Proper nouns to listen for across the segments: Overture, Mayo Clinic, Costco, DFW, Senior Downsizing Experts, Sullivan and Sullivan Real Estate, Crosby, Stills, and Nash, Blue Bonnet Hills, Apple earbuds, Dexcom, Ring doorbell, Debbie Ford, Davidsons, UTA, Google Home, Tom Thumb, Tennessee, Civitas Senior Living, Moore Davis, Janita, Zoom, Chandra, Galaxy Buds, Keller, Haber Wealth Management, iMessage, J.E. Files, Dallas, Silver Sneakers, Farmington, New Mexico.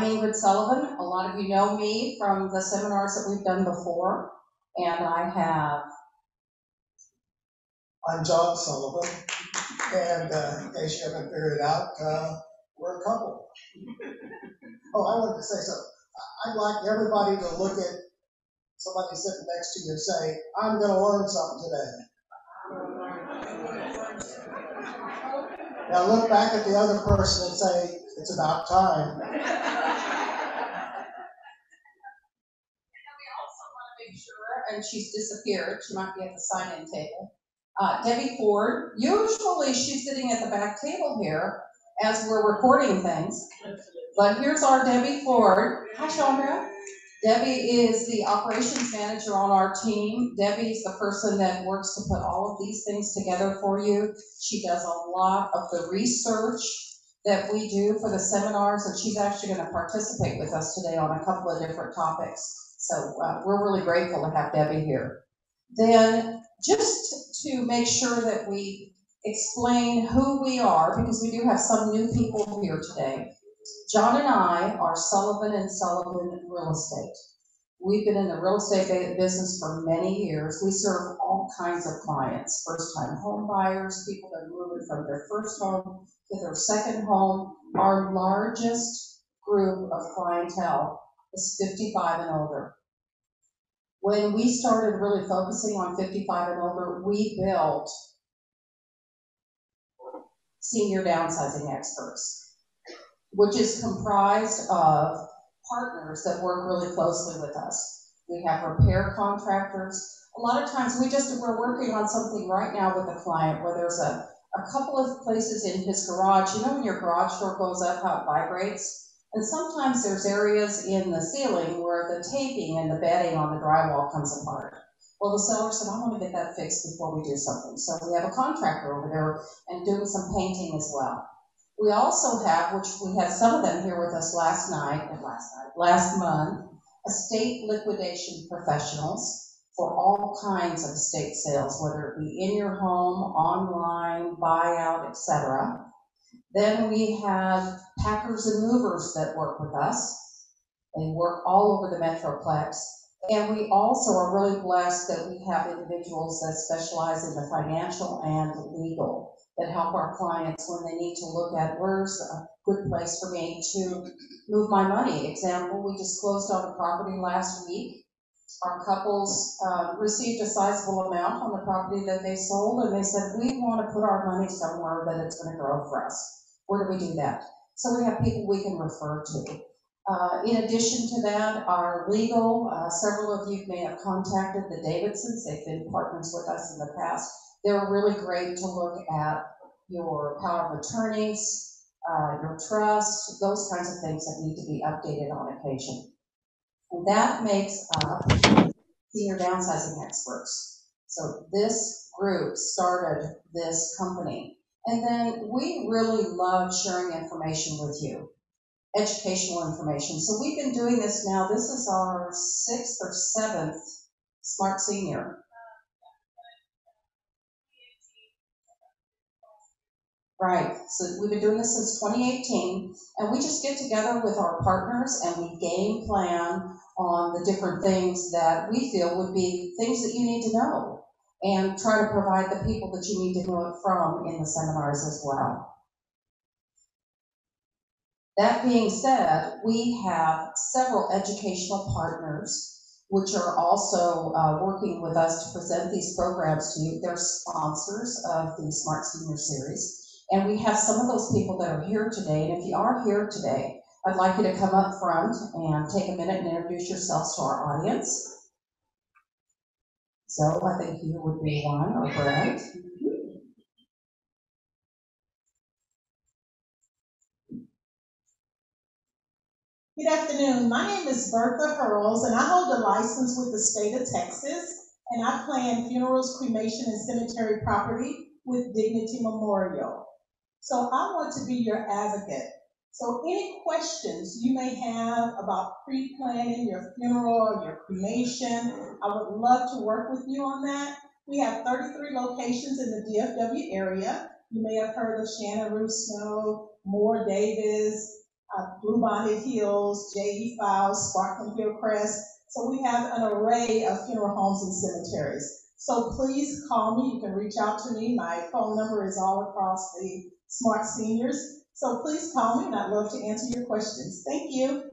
I'm Ingrid Sullivan. A lot of you know me from the seminars that we've done before, and I have... I'm John Sullivan, and in case you haven't figured it out, we're a couple. Oh, I wanted to say something. I'd like everybody to look at somebody sitting next to you and say, I'm going to learn something today. Now look back at the other person and say, it's about time. And we also want to make sure, and she's disappeared, she might be at the sign-in table. Debbie Ford, usually she's sitting at the back table here as we're recording things. But here's our Debbie Ford. Hi, Chandra. Debbie is the operations manager on our team. Debbie's the person that works to put all of these things together for you. She does a lot of the research that we do for the seminars, and she's actually going to participate with us today on a couple of different topics. So we're really grateful to have Debbie here. Then just to make sure that we explain who we are, because we do have some new people here today. John and I are Sullivan and Sullivan Real Estate. We've been in the real estate business for many years. We serve all kinds of clients, first-time home buyers, people that are moving from their first home to their second home. Our largest group of clientele is 55 and older. When we started really focusing on 55 and older, we built Senior Downsizing Experts, which is comprised of partners that work really closely with us. We have repair contractors. A lot of times we're working on something right now with a client where there's a couple of places in his garage. You know when your garage door goes up, how it vibrates? And sometimes there's areas in the ceiling where the taping and the bedding on the drywall comes apart. Well, the seller said, I want to get that fixed before we do something. So we have a contractor over there and doing some painting as well. We also have, which we had some of them here with us last month, estate liquidation professionals for all kinds of estate sales, whether it be in your home, online, buyout, etc. Then we have packers and movers that work with us. They work all over the Metroplex. And we also are really blessed that we have individuals that specialize in the financial and legal that help our clients when they need to look at where's a good place for me to move my money. Example, we just closed on a property last week. Our couples received a sizable amount on the property that they sold, and they said, we want to put our money somewhere that it's going to grow for us. Where do we do that? So we have people we can refer to. In addition to that, our legal, several of you may have contacted the Davidsons. They've been partners with us in the past. They're really great to look at your power of attorneys, your trust, those kinds of things that need to be updated on occasion. And that makes up Senior Downsizing Experts. So this group started this company. And then we really love sharing information with you, educational information. So we've been doing this now. This is our 6th or 7th Smart Senior. Right, so we've been doing this since 2018, and we just get together with our partners and we game plan on the different things that we feel would be things that you need to know, and try to provide the people that you need to know it from in the seminars as well. That being said, we have several educational partners which are also working with us to present these programs to you. They're sponsors of the Smart Senior Series. And we have some of those people that are here today. And if you are here today, I'd like you to come up front and take a minute and introduce yourselves to our audience. So I think you would be one, or Brett. Good afternoon. My name is Bertha Hurles, and I hold a license with the state of Texas. And I plan funerals, cremation, and cemetery property with Dignity Memorial. So I want to be your advocate. So any questions you may have about pre-planning your funeral or your cremation, I would love to work with you on that. We have 33 locations in the DFW area. You may have heard of Shannon Rue Snow, Moore Davis, Blue Bonnet Hills, J.E. Files, Sparkling Hillcrest. So we have an array of funeral homes and cemeteries. So please call me. You can reach out to me. My phone number is all across the Smart Seniors. So please call me, and I'd love to answer your questions. Thank you.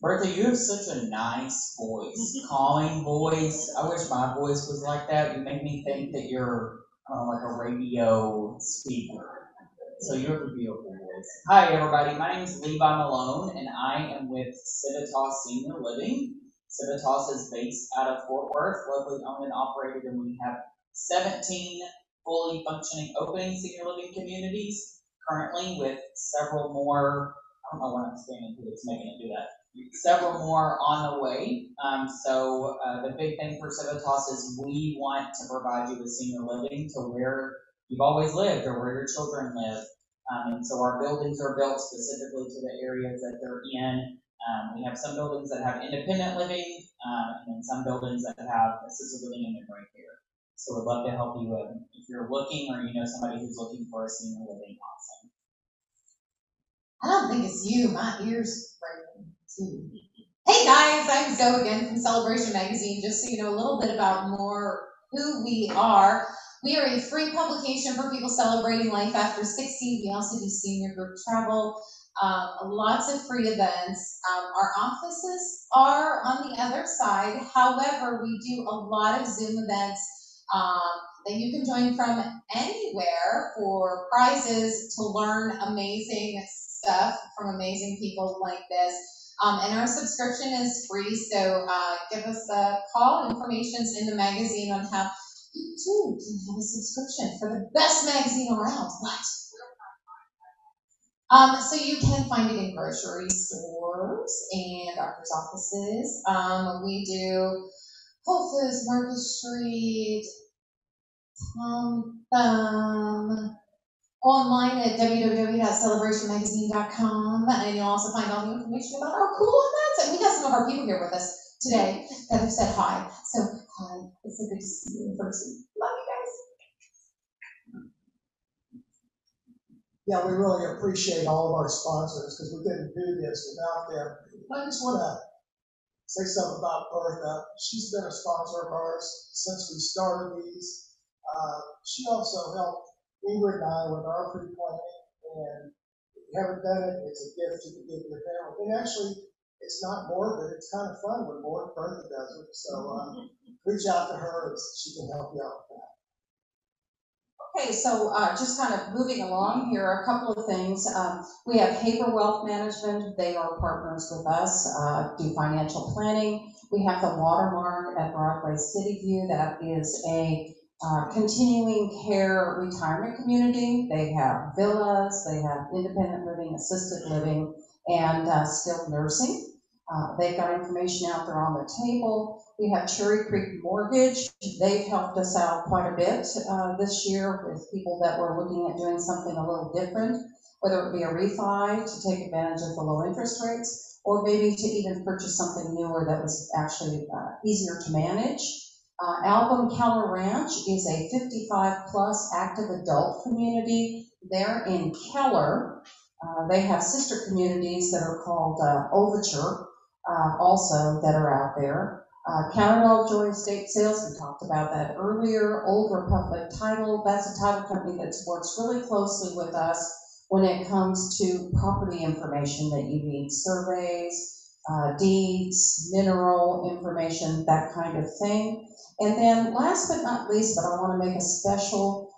Bertha, you have such a nice voice, calling voice. I wish my voice was like that. You make me think that you're like a radio speaker. So you have a beautiful voice. Hi, everybody. My name is Levi Malone, and I am with Civitas Senior Living. Civitas is based out of Fort Worth, locally owned and operated, and we have 17 fully functioning opening senior living communities currently, with several more. I don't know what I'm standing to. It's making it do that. Several more on the way. The big thing for Civitas is we want to provide you with senior living to where you've always lived or where your children live. And so our buildings are built specifically to the areas that they're in. We have some buildings that have independent living and some buildings that have assisted living and memory care. So we'd love to help you if you're looking or you know somebody who's looking for a senior living option. I don't think it's you. My ears breaking. Hey guys, I'm Zoe again from Celebration Magazine. Just so you know a little bit about more who we are. We are a free publication for people celebrating life after 60. We also do senior group travel, lots of free events. Our offices are on the other side. However, we do a lot of Zoom events that you can join from anywhere for prizes to learn amazing stuff from amazing people like this. And our subscription is free, so give us a call. Information's in the magazine on how you too can have a subscription for the best magazine around. What? So you can find it in grocery stores and doctor's offices. We do Whole Foods, Market Street, Tom Thumb. Online at www.celebrationmagazine.com, and you'll also find all the information about our cool events. And we got some of our people here with us today that have said hi. So hi, it's so good to see you in person. Love you guys. Yeah, we really appreciate all of our sponsors because we couldn't do this without them. I just want to say something about Bertha. She's been a sponsor of ours since we started these. She also helped Ingrid and I with our free planning, and if you haven't done it, it's a gift you can give your family. And actually, it's not morbid, it's kind of fun when Bertha does it. So reach out to her, and she can help you out with that. Okay, so just kind of moving along here, a couple of things. We have Haber Wealth Management. They are partners with us, do financial planning. We have the Watermark at Broadway City View. That is a continuing care retirement community. They have villas, they have independent living, assisted living, and skilled nursing. They've got information out there on the table. We have Cherry Creek Mortgage. They've helped us out quite a bit this year with people that were looking at doing something a little different, whether it be a refi to take advantage of the low interest rates, or maybe to even purchase something newer that was actually easier to manage. Album Keller Ranch is a 55-plus active adult community. They're in Keller. They have sister communities that are called Overture, also, that are out there. Counterall Joy Estate Sales, we talked about that earlier. Old Republic Title, that's a title company that works really closely with us when it comes to property information that you need, surveys, deeds, mineral information, that kind of thing. And then last but not least, but I want to make a special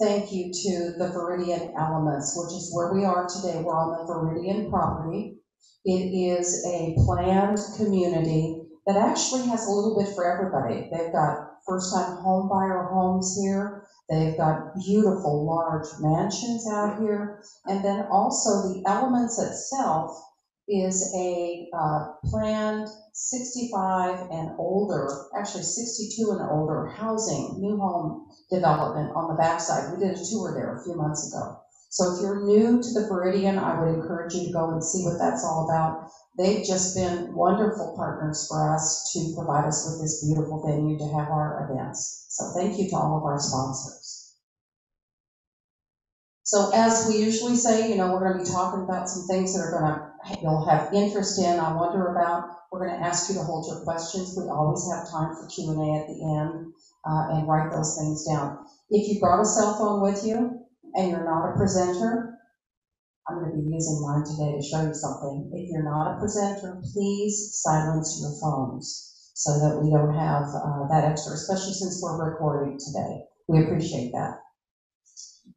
thank you to the Viridian Elements, which is where we are today. We're on the Viridian property. It is a planned community that actually has a little bit for everybody. They've got first-time home buyer homes here. They've got beautiful large mansions out here. And then also the Elements itself is a planned 65 and older, actually 62 and older housing, new home development on the backside. We did a tour there a few months ago. So if you're new to the Viridian, I would encourage you to go and see what that's all about. They've just been wonderful partners for us to provide us with this beautiful venue to have our events. So thank you to all of our sponsors. So as we usually say, you know, we're going to be talking about some things that are going to, you'll have interest in, I wonder about. We're going to ask you to hold your questions. We always have time for Q&A at the end, and write those things down. If you brought a cell phone with you and you're not a presenter, I'm going to be using mine today to show you something. If you're not a presenter, please silence your phones so that we don't have that extra, especially since we're recording today. We appreciate that.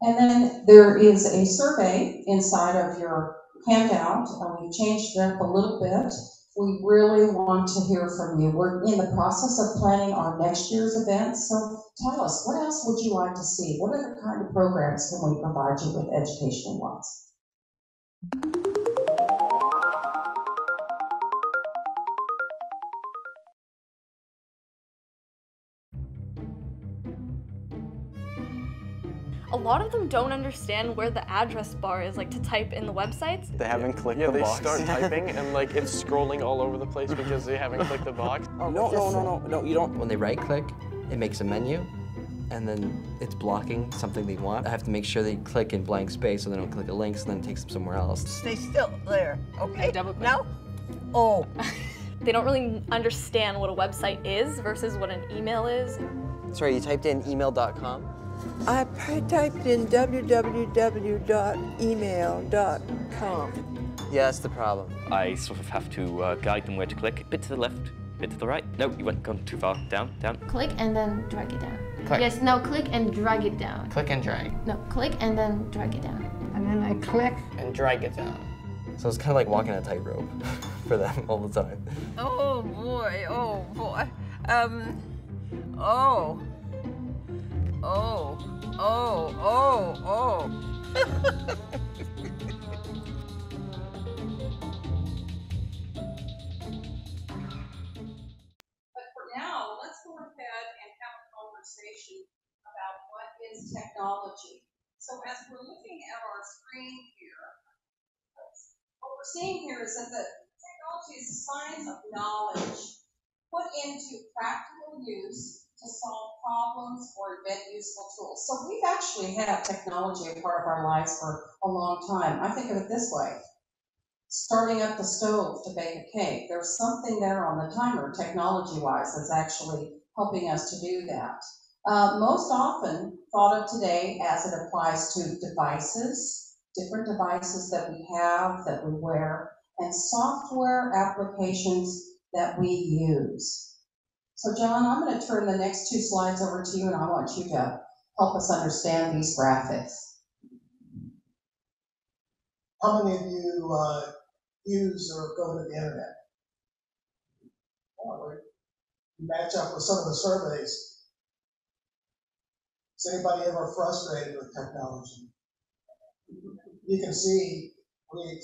And then there is a survey inside of your handout. We've changed it up a little bit. We really want to hear from you. We're in the process of planning our next year's events, so tell us, what else would you like to see? What other kind of programs can we provide you with educational ones? A lot of them don't understand where the address bar is, like to type in the websites. They haven't clicked the box. Yeah, they start typing and like it's scrolling all over the place because they haven't clicked the box. Oh, no, you don't. When they right click, it makes a menu and then it's blocking something they want. I have to make sure they click in blank space so they don't click a link so then it takes them somewhere else. Stay still there, okay? Double click. No? Oh. They don't really understand what a website is versus what an email is. Sorry, you typed in email.com? I typed in www.email.com. Yeah, that's the problem. I sort of have to guide them where to click. Bit to the left, bit to the right. No, you went gone too far. Down, down. Click and then drag it down. Click. Yes, no, click and drag it down. Click and drag. No, click and then drag it down. And then I click and drag it down. So it's kind of like walking a tightrope for them all the time. Oh boy, oh boy. Oh. Oh, oh, oh, oh. But for now, let's go ahead and have a conversation about what is technology. So as we're looking at our screen here, what we're seeing here is that the technology is a science of knowledge put into practical use to solve problems or invent useful tools. So we've actually had technology a part of our lives for a long time. I think of it this way. Starting up the stove to bake a cake, there's something there on the timer, technology-wise, that's actually helping us to do that. Most often thought of today as it applies to devices, different devices that we have, that we wear, and software applications that we use. So John, I'm going to turn the next two slides over to you, and I want you to help us understand these graphics. How many of you use or go to the internet? Well, we match up with some of the surveys. Is anybody ever frustrated with technology? You can see we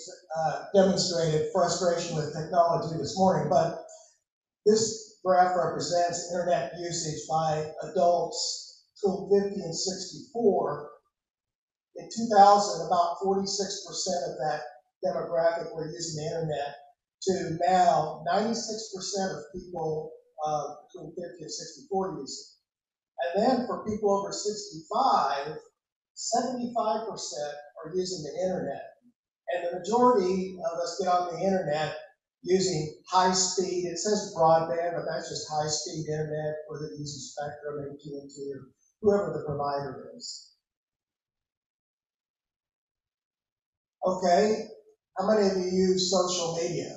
demonstrated frustration with technology this morning, but this graph represents internet usage by adults between 50 and 64. In 2000, about 46% of that demographic were using the internet, to now 96% of people between 50 and 64 use it. And then for people over 65, 75% are using the internet. And the majority of us get on the internet using high-speed, it says broadband, but that's just high-speed internet, whether it uses Spectrum, AT&T, or whoever the provider is. Okay, how many of you use social media?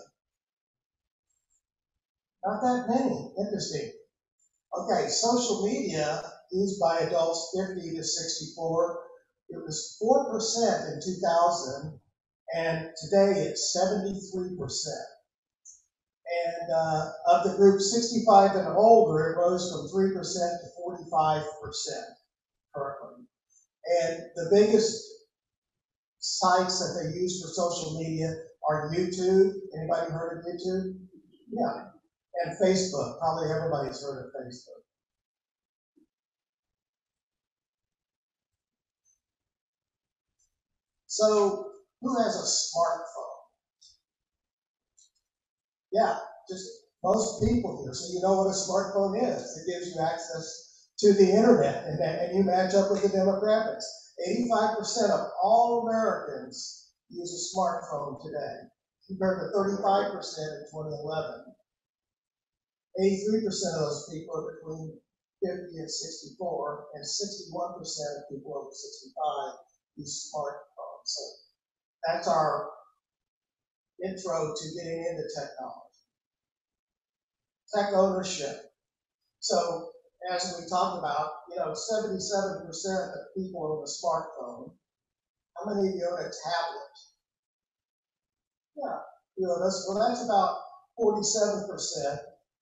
Not that many, interesting. Okay, social media used by adults 50 to 64, it was 4% in 2000, and today it's 73%. And of the group 65 and older, it rose from 3% to 45% currently. And the biggest sites that they use for social media are YouTube. Anybody heard of YouTube? Yeah. And Facebook. Probably everybody's heard of Facebook. So who has a smartphone? Yeah, just most people here. So you know what a smartphone is. It gives you access to the internet, and you match up with the demographics. 85% of all Americans use a smartphone today, compared to 35% in 2011. 83% of those people are between 50 and 64, and 61% of people over 65 use smartphones. So that's our intro to getting into technology. Tech ownership. So as we talked about, you know, 77% of people own a smartphone. How many of you own a tablet? Yeah, you know, that's about 47%.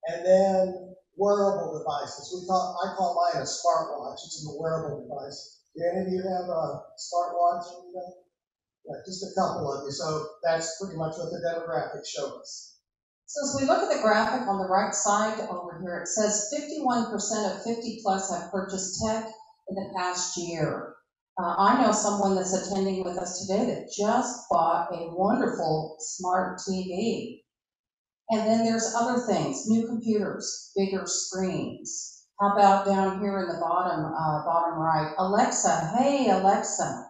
And then wearable devices. I call mine a smartwatch. It's a wearable device. Do any of you have a smartwatch? Yeah, just a couple of you. So that's pretty much what the demographics show us. So as we look at the graphic on the right side over here, it says 51% of 50 plus have purchased tech in the past year. I know someone that's attending with us today that just bought a wonderful smart TV. And then there's other things, new computers, bigger screens. How about down here in the bottom, bottom right, Alexa, hey Alexa.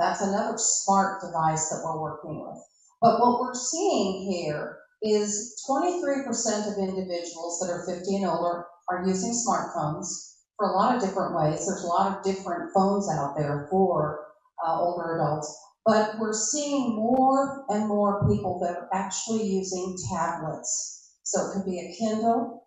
That's another smart device that we're working with. But what we're seeing here is 23% of individuals that are 50 and older are using smartphones for a lot of different ways. There's a lot of different phones out there for older adults. But we're seeing more and more people that are actually using tablets. So it could be a Kindle,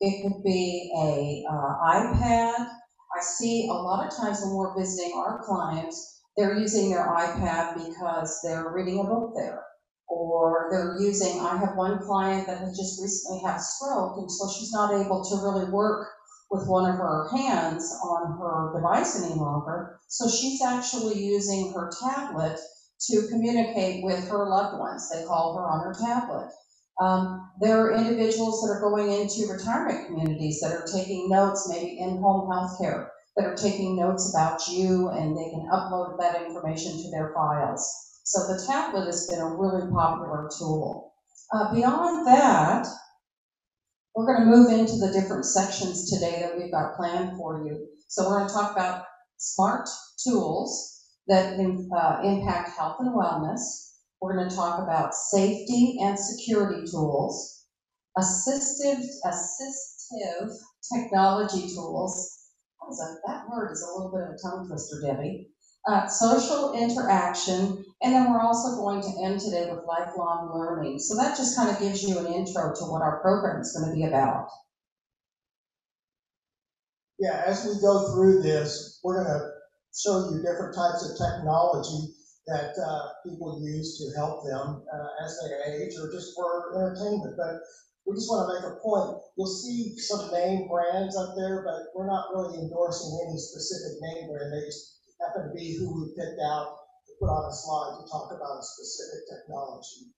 it could be a iPad. I see a lot of times when we're visiting our clients, they're using their iPad because they're reading a book there. Or they're using, I have one client that has just recently had a stroke, and so she's not able to really work with one of her hands on her device any longer. So she's actually using her tablet to communicate with her loved ones. They call her on her tablet. There are individuals that are going into retirement communities that are taking notes, maybe in-home healthcare, that are taking notes about you, and they can upload that information to their files. So the tablet has been a really popular tool. Beyond that, we're going to move into the different sections today that we've got planned for you. So we're going to talk about smart tools that impact health and wellness. We're going to talk about safety and security tools, assistive technology tools. That word is a little bit of a tongue twister, Debbie. Social interaction, and then we're also going to end today with lifelong learning. So that just kind of gives you an intro to what our program is going to be about. Yeah, as we go through this, we're going to show you different types of technology that people use to help them as they age or just for entertainment. But we just want to make a point. You'll see some name brands up there, but we're not really endorsing any specific name brand. They just happen to be who we picked out to put on a slide to talk about a specific technology.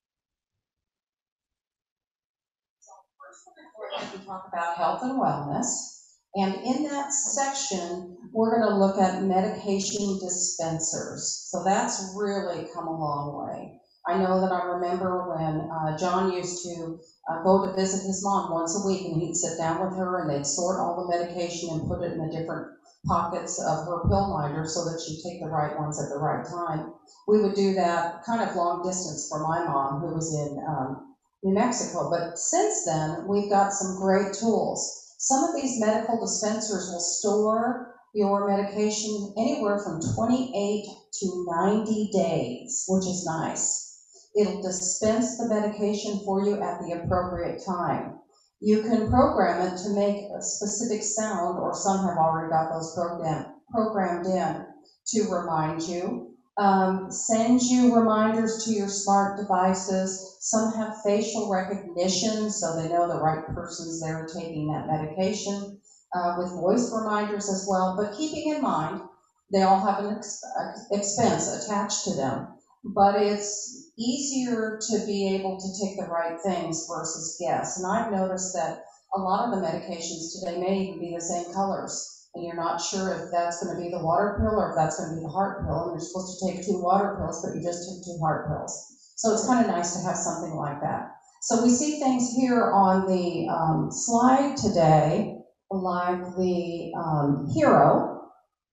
So first we're going to talk about health and wellness. And in that section, we're going to look at medication dispensers. So that's really come a long way. I know that I remember when John used to go to visit his mom once a week, and he'd sit down with her and they'd sort all the medication and put it in a different pockets of her pill minder so that she'd take the right ones at the right time. We would do that kind of long distance for my mom, who was in New Mexico. But since then, we've got some great tools. Some of these medical dispensers will store your medication anywhere from 28 to 90 days, which is nice. It'll dispense the medication for you at the appropriate time. You can program it to make a specific sound, or some have already got those programmed in to remind you. Send you reminders to your smart devices. Some have facial recognition, so they know the right person's there taking that medication, with voice reminders as well. But keeping in mind, they all have an expense attached to them. But it's easier to be able to take the right things versus guess. And I've noticed that a lot of the medications today may even be the same colors, and you're not sure if that's going to be the water pill or if that's going to be the heart pill, and you're supposed to take 2 water pills, but you just took 2 heart pills. So it's kind of nice to have something like that. So we see things here on the slide today, like the Hero,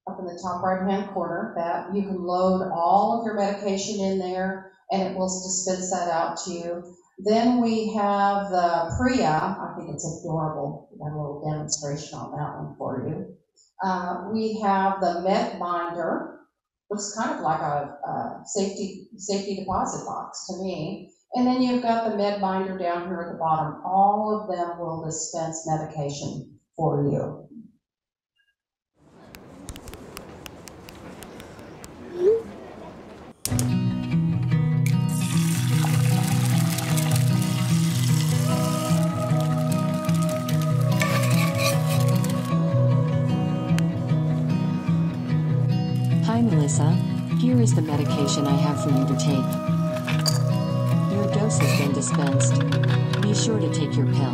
up in the top right-hand corner, that you can load all of your medication in there, and it will dispense that out to you. Then we have the Priya. I think it's adorable. We have a little demonstration on that one for you. We have the MedBinder. Looks kind of like a safety deposit box to me. And then you've got the MedBinder down here at the bottom. All of them will dispense medication for you. Here is the medication I have for you to take. Your dose has been dispensed. Be sure to take your pill.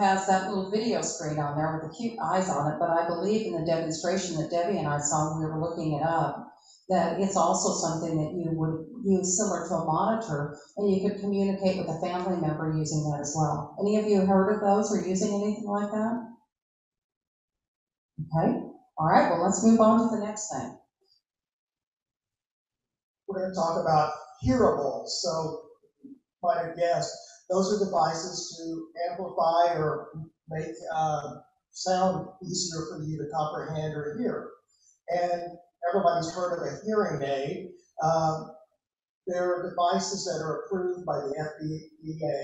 Has that little video screen on there with the cute eyes on it, but I believe in the demonstration that Debbie and I saw when we were looking it up, that it's also something that you would use similar to a monitor, and you could communicate with a family member using that as well. Any of you heard of those or using anything like that? Okay, all right, well, let's move on to the next thing. We're going to talk about hearables. So, might have guessed, those are devices to amplify or make sound easier for you to comprehend or hear. And everybody's heard of a hearing aid. There are devices that are approved by the FDA,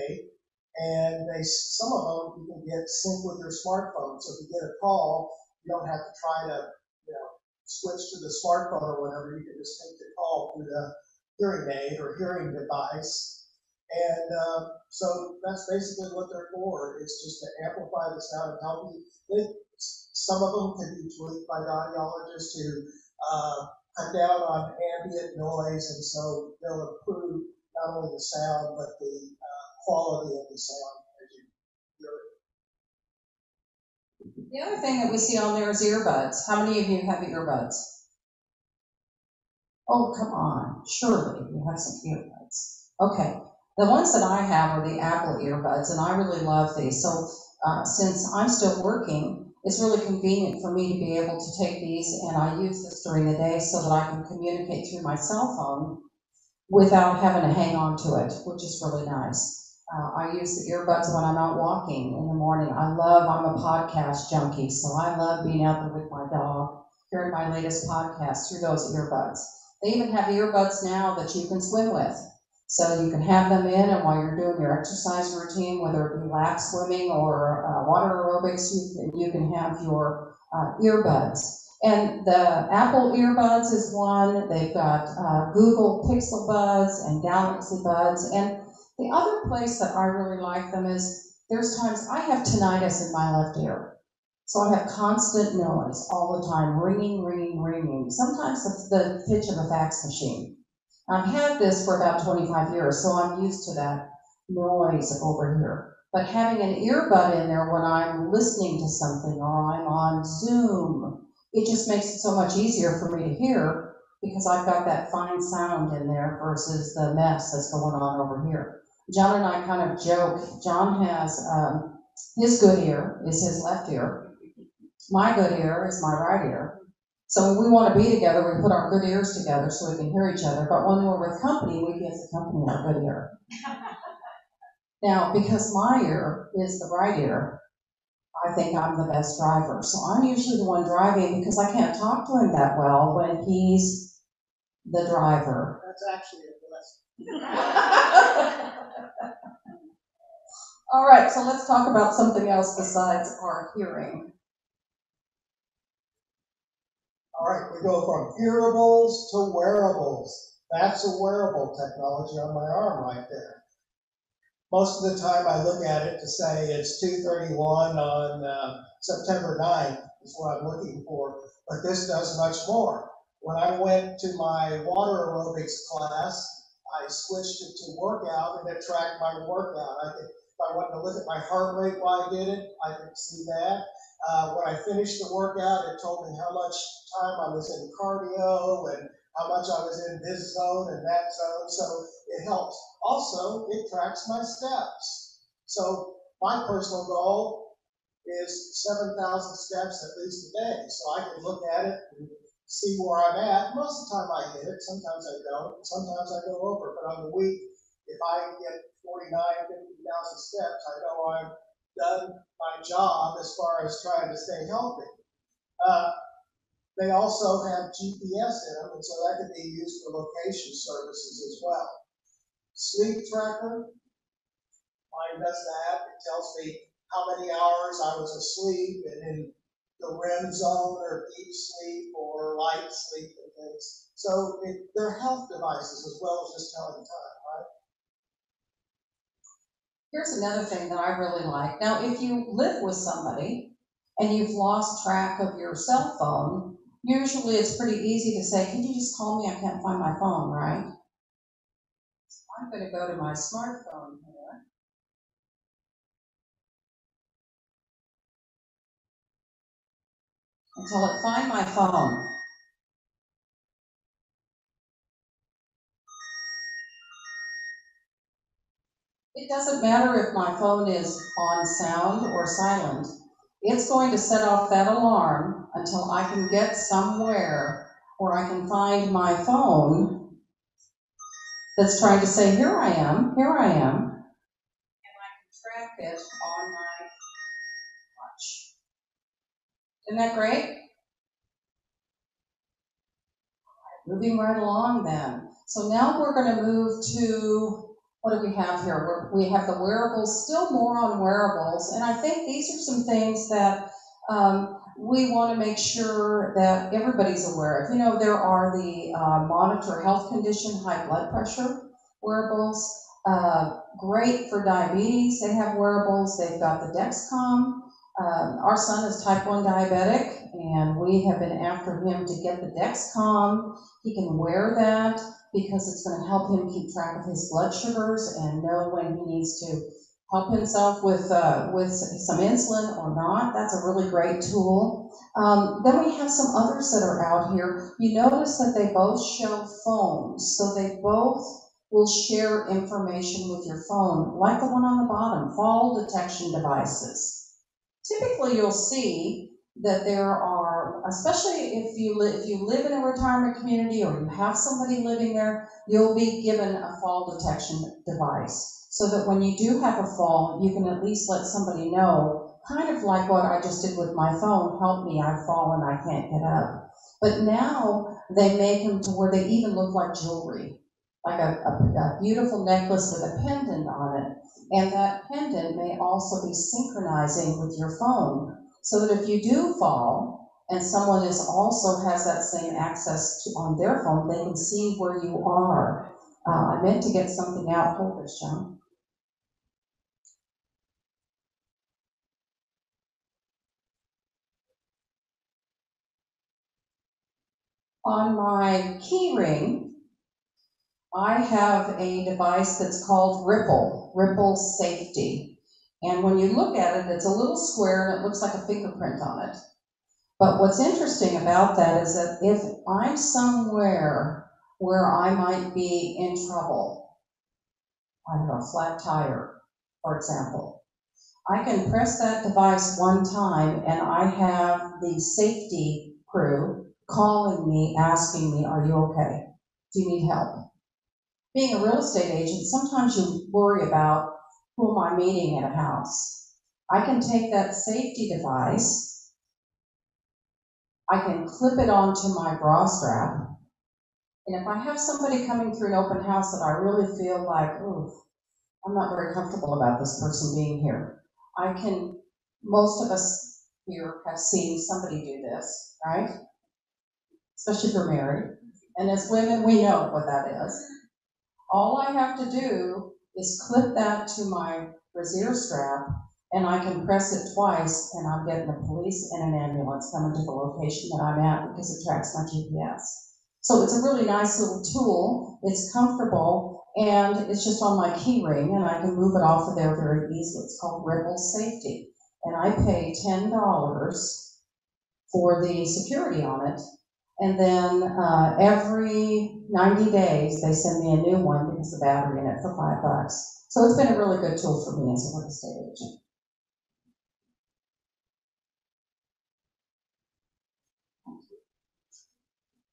and some of them you can get synced with your smartphone. So if you get a call, you don't have to try to switch to the smartphone or whatever. You can just take the call through the hearing aid or hearing device. And so that's basically what they're for. It's just to amplify the sound and help you. Some of them can be tweaked by the audiologists to cut down on ambient noise, and so they'll improve not only the sound but the quality of the sound as you hear it. The other thing that we see on there is earbuds. How many of you have earbuds? Oh, come on. Surely you have some earbuds. Okay. The ones that I have are the Apple earbuds, and I really love these. So since I'm still working, it's really convenient for me to be able to take these, and I use this during the day so that I can communicate through my cell phone without having to hang on to it, which is really nice. I use the earbuds when I'm out walking in the morning. I'm a podcast junkie, so I love being out there with my dog, hearing my latest podcast through those earbuds. They even have earbuds now that you can swim with. So you can have them in, and while you're doing your exercise routine, whether it be lap swimming or water aerobics, you can have your earbuds. And the Apple earbuds is one. They've got Google Pixel Buds and Galaxy Buds. And the other place that I really like them is there's times I have tinnitus in my left ear. So I have constant noise all the time, ringing, ringing, ringing. Sometimes it's the pitch of a fax machine. I've had this for about 25 years, so I'm used to that noise over here. But having an earbud in there when I'm listening to something or I'm on Zoom, it just makes it so much easier for me to hear because I've got that fine sound in there versus the mess that's going on over here. John and I kind of joke. John has his good ear is his left ear. My good ear is my right ear. So when we want to be together, we put our good ears together so we can hear each other. But when we're with company, we give the company our good ear. Now, because my ear is the right ear, I think I'm the best driver. So I'm usually the one driving because I can't talk to him that well when he's the driver. That's actually a blessing. All right, so let's talk about something else besides our hearing. All right, we go from hearables to wearables. That's a wearable technology on my arm right there. most of the time I look at it to say it's 231 on September 9th is what I'm looking for, but this does much more. When I went to my water aerobics class, I switched it to workout and it tracked my workout. I could, if I wanted to look at my heart rate while I did it, I could see that. When I finished the workout, it told me how much time I was in cardio and how much I was in this zone and that zone, so it helps. Also, it tracks my steps. So my personal goal is 7,000 steps at least a day, so I can look at it and see where I'm at. Most of the time I hit it, sometimes I don't, sometimes I go over, but on the week, if I get 49, 50,000 steps, I know I've done my job as far as trying to stay healthy. They also have GPS in them, and so that can be used for location services as well. Sleep tracker, mine does that. It tells me how many hours I was asleep and in the REM zone or deep sleep or light sleep and things. So they're health devices as well as just telling time, right? Here's another thing that I really like. Now, if you live with somebody and you've lost track of your cell phone, usually it's pretty easy to say, can you just call me? I can't find my phone, right? So I'm going to go to my smartphone here. And tell it, find my phone. It doesn't matter if my phone is on sound or silent. It's going to set off that alarm until I can get somewhere where I can find my phone that's trying to say, here I am, and I can track it on my watch. Isn't that great? All right, moving right along then. So now we're going to move to, what do we have here? We have the wearables, still more on wearables, and I think these are some things that we want to make sure that everybody's aware of. You know, there are the monitor health condition, high blood pressure wearables, great for diabetes, they have wearables, they've got the Dexcom. Our son is type 1 diabetic, and we have been after him to get the Dexcom. He can wear that because it's going to help him keep track of his blood sugars and know when he needs to help himself with some insulin or not. That's a really great tool. Then we have some others that are out here. You notice that they both show phones, so they both will share information with your phone, like the one on the bottom, fall detection devices. Typically, you'll see that there are, especially if you live in a retirement community or you have somebody living there, you'll be given a fall detection device so that when you do have a fall, you can at least let somebody know, kind of like what I just did with my phone, help me, I've fallen, I can't get up. But now they make them to where they even look like jewelry, like a beautiful necklace with a pendant on it. And that pendant may also be synchronizing with your phone, so that if you do fall and someone is also has that same access to on their phone, they can see where you are. I meant to get something out. Hold this, John. On my key ring, I have a device that's called Ripple Safety. And when you look at it, it's a little square and it looks like a fingerprint on it. But what's interesting about that is that if I'm somewhere where I might be in trouble, I have a flat tire, for example, I can press that device one time and I have the safety crew calling me, asking me, are you okay? Do you need help? Being a real estate agent, sometimes you worry about who am I meeting at a house. I can take that safety device, I can clip it onto my bra strap, and if I have somebody coming through an open house that I really feel like, ooh, I'm not very comfortable about this person being here, I can, most of us here have seen somebody do this, right? Especially if you're married. And as women, we know what that is. All I have to do is clip that to my brassiere strap, and I can press it twice, and I'm getting the police and an ambulance coming to the location that I'm at because it tracks my GPS. So it's a really nice little tool. It's comfortable, and it's just on my key ring, and I can move it off of there very easily. It's called Ripple Safety, and I pay $10 for the security on it. And then every 90 days, they send me a new one because the battery in it for $5. So it's been a really good tool for me as a real estate agent.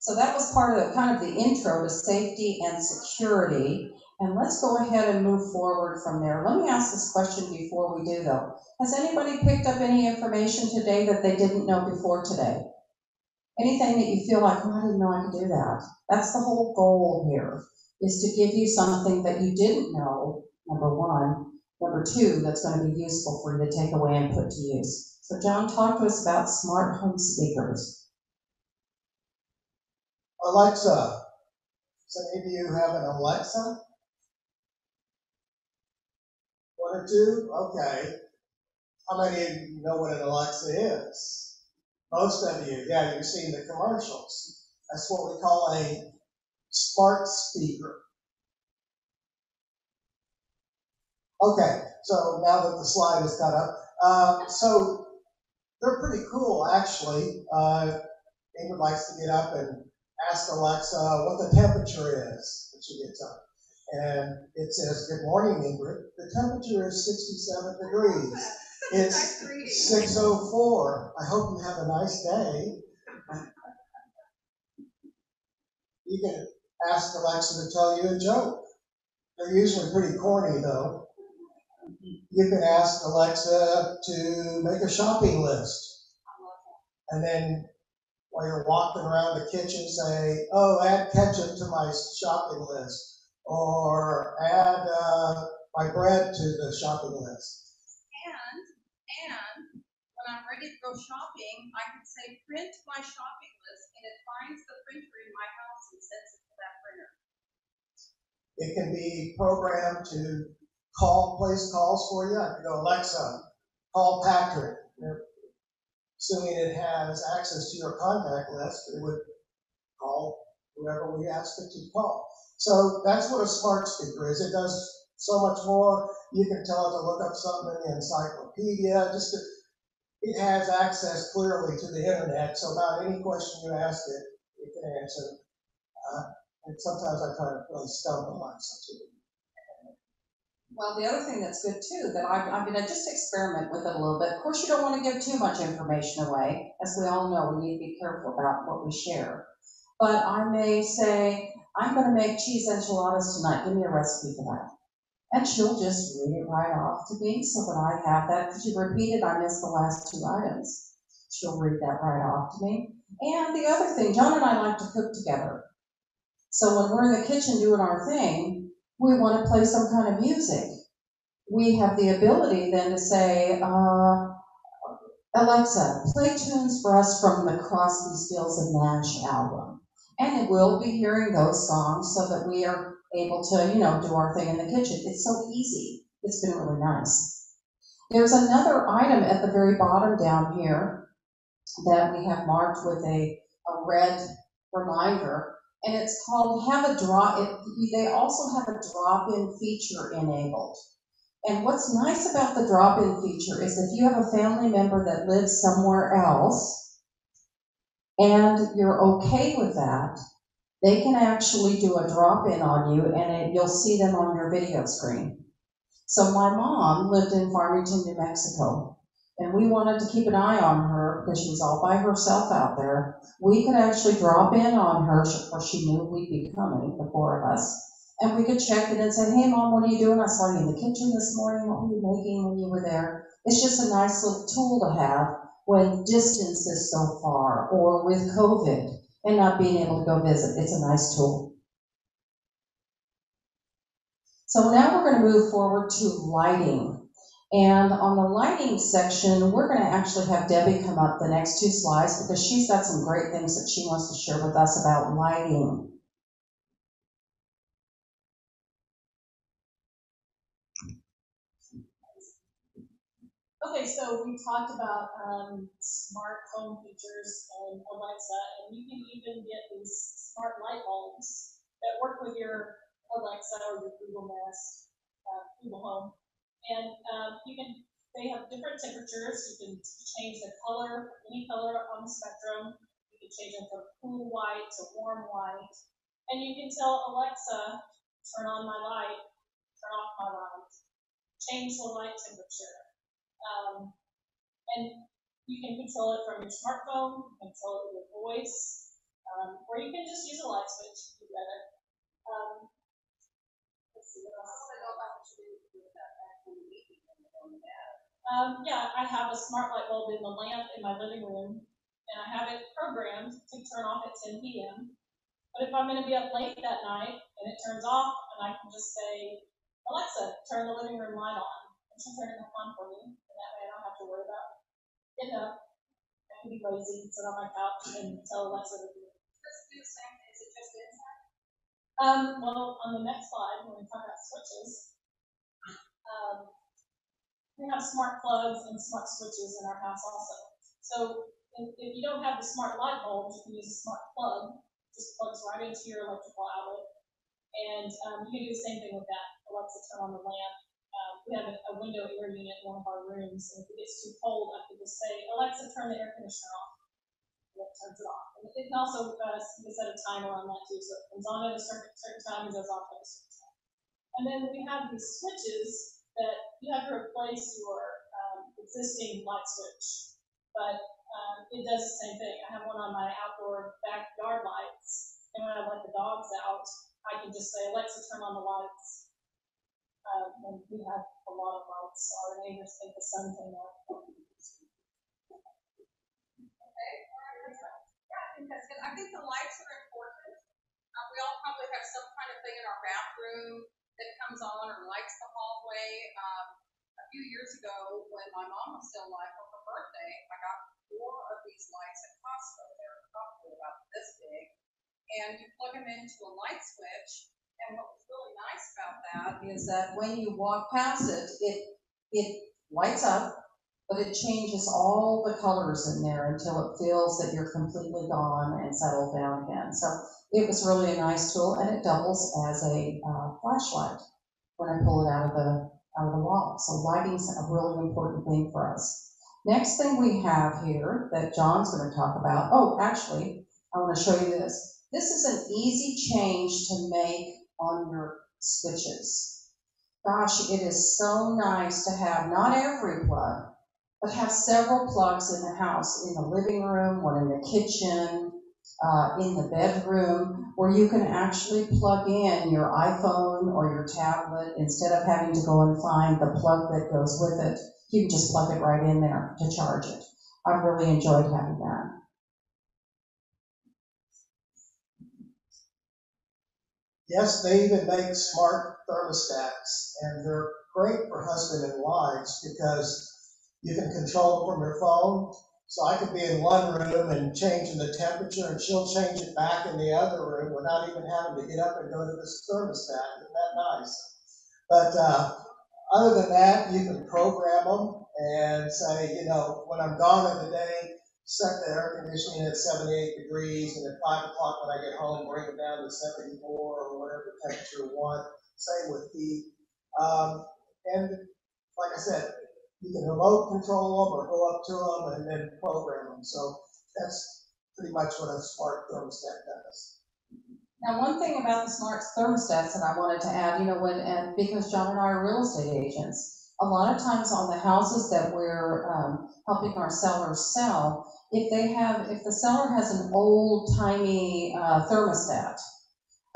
So that was part of the, kind of the intro to safety and security. And let's go ahead and move forward from there. Let me ask this question before we do though. Has anybody picked up any information today that they didn't know before today? Anything that you feel like, oh, I didn't know I could do that. That's the whole goal here, is to give you something that you didn't know, number one. Number two, that's going to be useful for you to take away and put to use. So John, talk to us about smart home speakers. Alexa. So maybe you have an Alexa? One or two? Okay. How many of you know what an Alexa is? Most of you, yeah, you've seen the commercials. That's what we call a smart speaker. Okay, so now that the slide is cut up, so they're pretty cool actually. Ingrid likes to get up and ask Alexa what the temperature is when she gets up. And it says, good morning, Ingrid. The temperature is 67 degrees. It's 6:04. I hope you have a nice day. You can ask Alexa to tell you a joke. They're usually pretty corny, though. You can ask Alexa to make a shopping list. And then while you're walking around the kitchen, say, oh, add ketchup to my shopping list, or add my bread to the shopping list. And when I'm ready to go shopping, I can say, print my shopping list, and it finds the printer in my house and sends it to that printer. It can be programmed to call, place calls for you. I can go, Alexa, call Patrick. Assuming it has access to your contact list, it would call whoever we ask it to call. So that's what a smart speaker is. It does so much more. You can tell it to look up something in the encyclopedia. It has access clearly to the internet, so about any question you ask it, it can answer. And sometimes I kind of really stumble on something. Well, the other thing that's good too, that I'm going to just experiment with it a little bit. Of course, you don't want to give too much information away. As we all know, we need to be careful about what we share. But I may say, I'm going to make cheese enchiladas tonight. Give me a recipe for that. And she'll just read it right off to me so that I have that. Because you repeated, I missed the last two items. She'll read that right off to me. And the other thing, John and I like to cook together. So when we're in the kitchen doing our thing, we want to play some kind of music. We have the ability then to say, Alexa, play tunes for us from the Crosby, Stills and Nash album. And it will be hearing those songs so that we are able to, you know, do our thing in the kitchen. It's so easy. It's been really nice. There's another item at the very bottom down here that we have marked with a red reminder. And it's called they also have a drop-in feature enabled. And what's nice about the drop-in feature is if you have a family member that lives somewhere else and you're okay with that, they can actually do a drop-in on you and you'll see them on your video screen. So my mom lived in Farmington, New Mexico, and we wanted to keep an eye on her because she was all by herself out there. We could actually drop in on her, or she knew we'd be coming, the four of us. And we could check in and say, hey, Mom, what are you doing? I saw you in the kitchen this morning. What were you making when you were there? It's just a nice little tool to have when distance is so far or with COVID and not being able to go visit. It's a nice tool. So now we're going to move forward to lighting. And on the lighting section, we're going to actually have Debbie come up the next two slides because she's got some great things that she wants to share with us about lighting. Okay, so we talked about smart home features and Alexa, and you can even get these smart light bulbs that work with your Alexa or your Google Nest, Google Home, and you can. They have different temperatures. You can change the color, any color on the spectrum. You can change them from cool white to warm white, and you can tell Alexa, turn on my light, turn off my light, change the light temperature. And you can control it from your smartphone, you can control it with your voice, or you can just use a light switch if you read it. Let's see what else. I want to know about what you need to do with that actually leaking in the home now. Yeah, I have a smart light bulb in the lamp in my living room, and I have it programmed to turn off at 10 p.m. But if I'm going to be up late that night and it turns off, and I can just say, Alexa, turn the living room light on, and she'll turn it on for me, and that way I don't have to worry about getting up. I can be lazy, sit on my couch, and tell Alexa to do it. Does it do the same thing? Is it just inside? Well, on the next slide, when we talk about switches, we have smart plugs and smart switches in our house also. So if you don't have the smart light bulb, you can use a smart plug. It just plugs right into your electrical outlet. And you can do the same thing with that. Alexa, turn on the lamp. We have a window air unit in one of our rooms. And if it gets too cold, I can just say, Alexa, turn the air conditioner off. And it turns it off. And it can also you can set a timer on that too. So it comes on at a certain time and goes off at a certain time. And then we have these switches that you have to replace your existing light switch, but it does the same thing. I have one on my outdoor backyard lights, and when I let the dogs out, I can just say, Alexa, turn on the lights. And we have a lot of lights, so our neighbors think the sun came out. Okay, yeah, I think that's good. I think the lights are important. We all probably have some kind of thing in our bathroom that comes on or lights the hallway. A few years ago, when my mom was still alive for her birthday, I got 4 of these lights at Costco. They're probably about this big. And you plug them into a light switch. And what was really nice about that is that when you walk past it, it lights up, but it changes all the colors in there until it feels that you're completely gone and settled down again. So it was really a nice tool, and it doubles as a flashlight when I pull it out of the wall. So lighting is a really important thing for us. Next thing we have here that John's going to talk about. Oh, actually, I want to show you this. This is an easy change to make on your switches. Gosh, it is so nice to have not every plug, but have several plugs in the house, in the living room, one in the kitchen, in the bedroom, where you can actually plug in your iPhone or your tablet instead of having to go and find the plug that goes with it. You can just plug it right in there to charge it. I've really enjoyed having that. Yes, they even make smart thermostats, and they're great for husband and wives because you can control it from your phone. So I could be in one room and changing the temperature, and she'll change it back in the other room without even having to get up and go to this thermostat. Isn't that nice? But other than that, you can program them and say, you know, when I'm gone in the day, set the air conditioning at 78 degrees, and at 5 o'clock when I get home, bring it down to 74 or whatever temperature you want. Same with heat. And like I said, you can remote control them or go up to them and then program them. So that's pretty much what a smart thermostat does. Now, one thing about the smart thermostats that I wanted to add, you know, because John and I are real estate agents, a lot of times on the houses that we're helping our sellers sell, if the seller has an old-timey thermostat,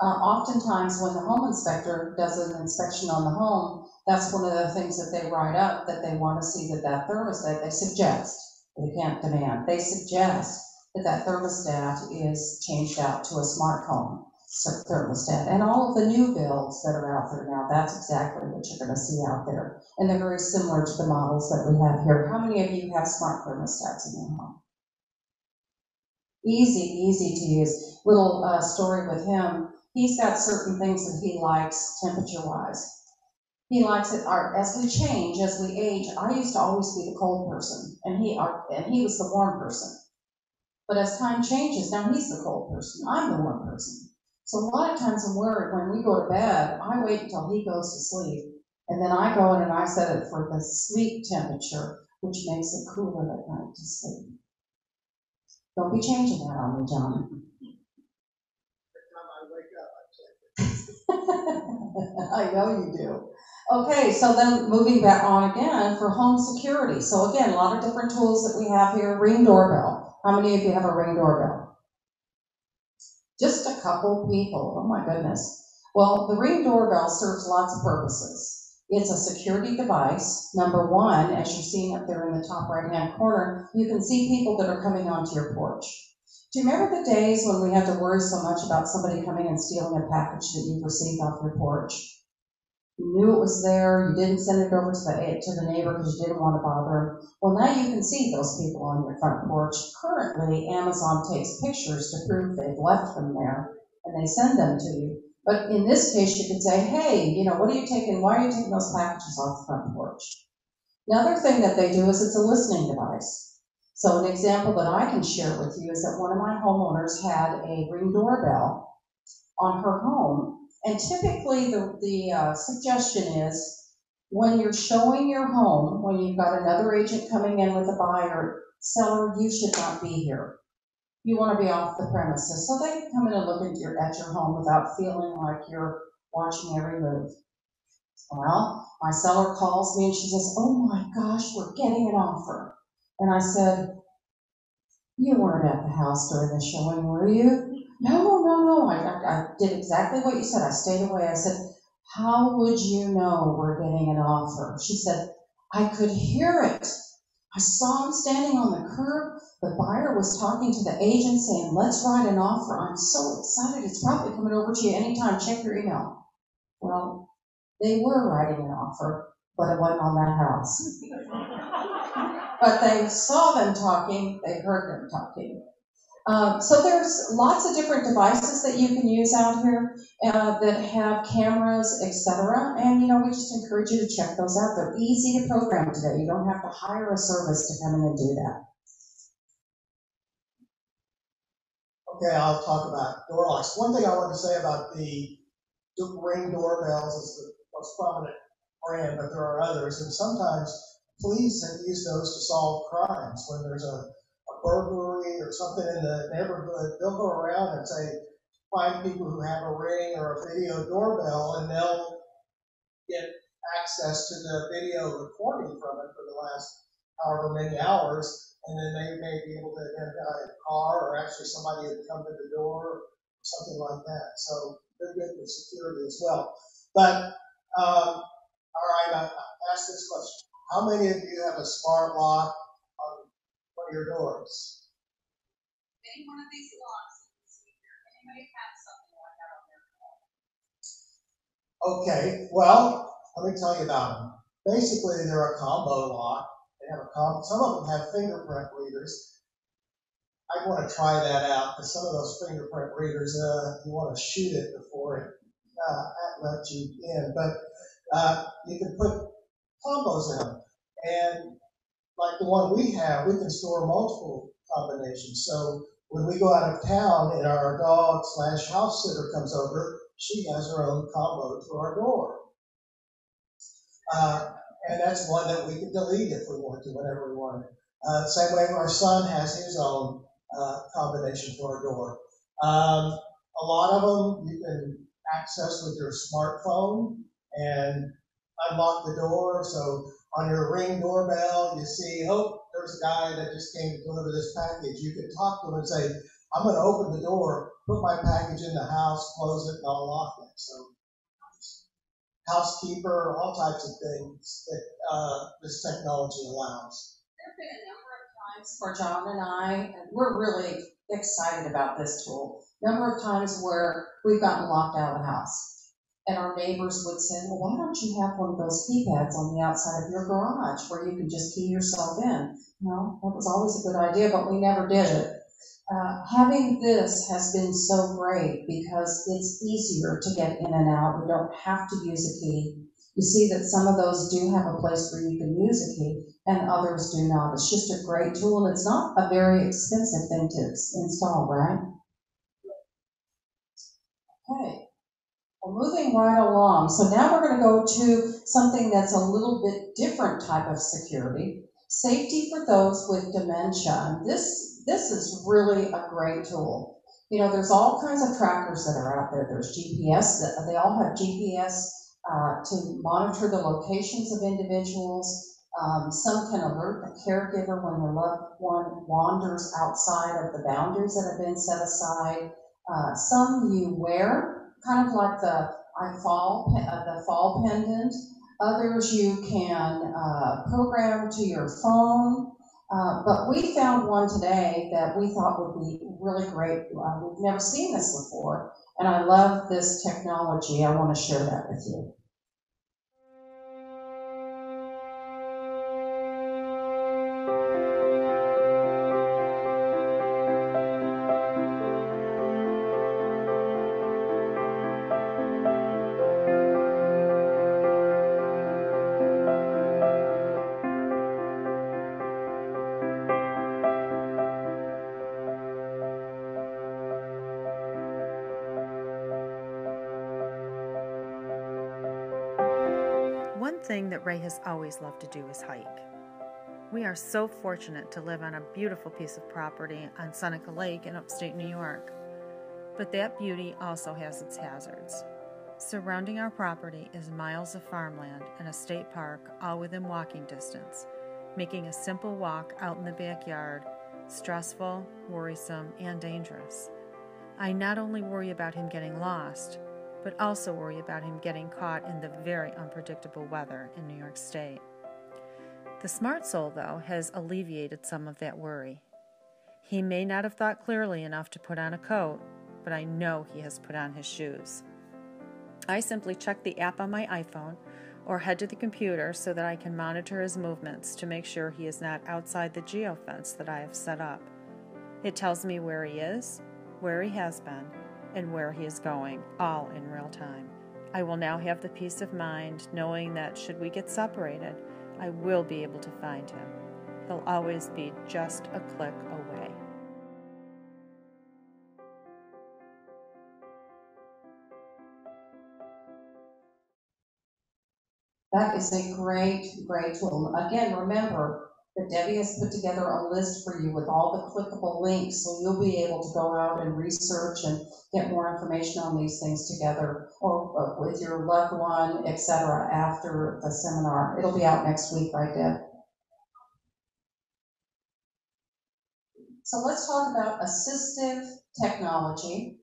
oftentimes when the home inspector does an inspection on the home, that's one of the things that they write up, that they want to see that thermostat, they suggest, they can't demand, they suggest that that thermostat is changed out to a smart home thermostat. And all of the new builds that are out there now, that's exactly what you're going to see out there. And they're very similar to the models that we have here. How many of you have smart thermostats in your home? Easy, easy to use. Little story with him, he's got certain things that he likes temperature-wise. He likes it. As we change, as we age, I used to always be the cold person, and he was the warm person. But as time changes, now he's the cold person. I'm the warm person. So a lot of times in work, when we go to bed, I wait until he goes to sleep, and then I go in and I set it for the sleep temperature, which makes it cooler at night to sleep. Don't be changing that on me, John. I know you do. Okay, so then moving back on again for home security. So again, a lot of different tools that we have here. Ring doorbell. How many of you have a Ring doorbell? Just a couple people. Oh my goodness. Well, the Ring doorbell serves lots of purposes. It's a security device. Number one, as you're seeing up there in the top right-hand corner, you can see people that are coming onto your porch. Do you remember the days when we had to worry so much about somebody coming and stealing a package that you received off your porch? You knew it was there, you didn't send it over to the neighbor because you didn't want to bother them. Well, now you can see those people on your front porch. Currently, Amazon takes pictures to prove they've left them there, and they send them to you. But in this case, you could say, hey, you know, what are you taking? Why are you taking those packages off the front porch? Another thing that they do is it's a listening device. So an example that I can share with you is that one of my homeowners had a Ring doorbell on her home, and typically the suggestion is when you're showing your home, when you've got another agent coming in with a buyer, seller, you should not be here. You want to be off the premises so they can come in and look at your home without feeling like you're watching every move. Well, my seller calls me and she says, oh my gosh, we're getting an offer. And I said, you weren't at the house during the showing, were you? No. I did exactly what you said. I stayed away. I said, how would you know we're getting an offer? She said, I could hear it. I saw him standing on the curb. The buyer was talking to the agent saying, let's write an offer. I'm so excited. It's probably coming over to you anytime. Check your email. Well, they were writing an offer, but it wasn't on that house. But they saw them talking, they heard them talking. So there's lots of different devices that you can use out here that have cameras, etc. And you know, we just encourage you to check those out. They're easy to program today. You don't have to hire a service to come in and do that. Okay, I'll talk about door locks. One thing I wanted to say about the Ring doorbells is the most prominent brand, but there are others, and sometimes police have used those to solve crimes. When there's a burglary or something in the neighborhood, they'll go around and say, find people who have a ring or a video doorbell, and they'll get access to the video recording from it for the last however many hours, and then they may be able to identify a car or actually somebody who come to the door or something like that. So they're good for security as well. But, all right, I asked this question. How many of you have a smart lock on one of your doors? Any one of these locks in the speaker. Anybody have something like that on their phone? Okay, well, let me tell you about them. Basically, they're a combo lock. They have a combo. Some of them have fingerprint readers. I want to try that out because some of those fingerprint readers, you want to shoot it before it lets you in. But you can put combos in them, and like the one we have, we can store multiple combinations. So when we go out of town and our dog / house sitter comes over, she has her own combo to our door, and that's one that we can delete if we want to, whenever we want it. Same way our son has his own combination to our door. A lot of them you can access with your smartphone and unlock the door. So on your Ring doorbell, you see, oh, there's a guy that just came to deliver this package. You can talk to him and say, I'm going to open the door, put my package in the house, close it, and I'll lock it. So housekeeper, all types of things that this technology allows. There have been a number of times for John and I, and we're really excited about this tool, number of times where we've gotten locked out of the house. And our neighbors would say, well, why don't you have one of those keypads on the outside of your garage where you can just key yourself in? Well, that was always a good idea, but we never did it. Having this has been so great because it's easier to get in and out. We don't have to use a key. You see that some of those do have a place where you can use a key and others do not. It's just a great tool. It's not a very expensive thing to install, right? Okay. Well, moving right along. So now we're going to go to something that's a little bit different type of security. Safety for those with dementia. This is really a great tool. You know, there's all kinds of trackers that are out there. There's GPS. They all have GPS to monitor the locations of individuals. Some can alert the caregiver when the loved one wanders outside of the boundaries that have been set aside. Some you wear, kind of like the fall pendant. Others you can program to your phone. But we found one today that we thought would be really great. We've never seen this before, and I love this technology. I want to share that with you. That Ray has always loved to do is hike. We are so fortunate to live on a beautiful piece of property on Seneca Lake in upstate New York, but that beauty also has its hazards. Surrounding our property is miles of farmland and a state park, all within walking distance, making a simple walk out in the backyard stressful, worrisome, and dangerous. I not only worry about him getting lost, but also worry about him getting caught in the very unpredictable weather in New York State. The smart soul, though, has alleviated some of that worry. He may not have thought clearly enough to put on a coat, but I know he has put on his shoes. I simply check the app on my iPhone or head to the computer so that I can monitor his movements to make sure he is not outside the geofence that I have set up. It tells me where he is, where he has been, and where he is going, all in real time. I will now have the peace of mind knowing that should we get separated, I will be able to find him. He'll always be just a click away. That is a great tool. Again, remember that Debbie has put together a list for you with all the clickable links, so you'll be able to go out and research and get more information on these things together or with your loved one, etc. after the seminar. It'll be out next week, right, Deb? So let's talk about assistive technology,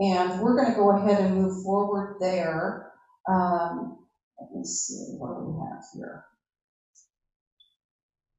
and we're going to go ahead and move forward there. Let me see, what do we have here?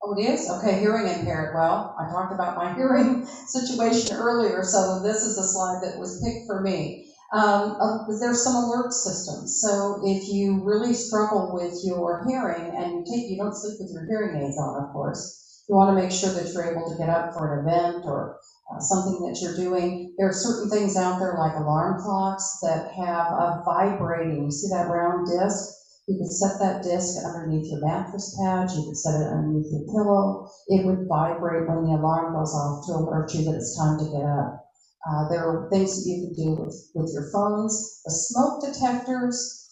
Oh, it is? Okay, hearing impaired. Well, I talked about my hearing situation earlier, so this is a slide that was picked for me. There's some alert systems. So if you really struggle with your hearing, and you don't sleep with your hearing aids on, of course, you want to make sure that you're able to get up for an event or something that you're doing. There are certain things out there like alarm clocks that have a vibrating, you see that round disc? You could set that disc underneath your mattress pad. You could set it underneath your pillow. It would vibrate when the alarm goes off to alert you that it's time to get up. There are things that you can do with your phones. The smoke detectors,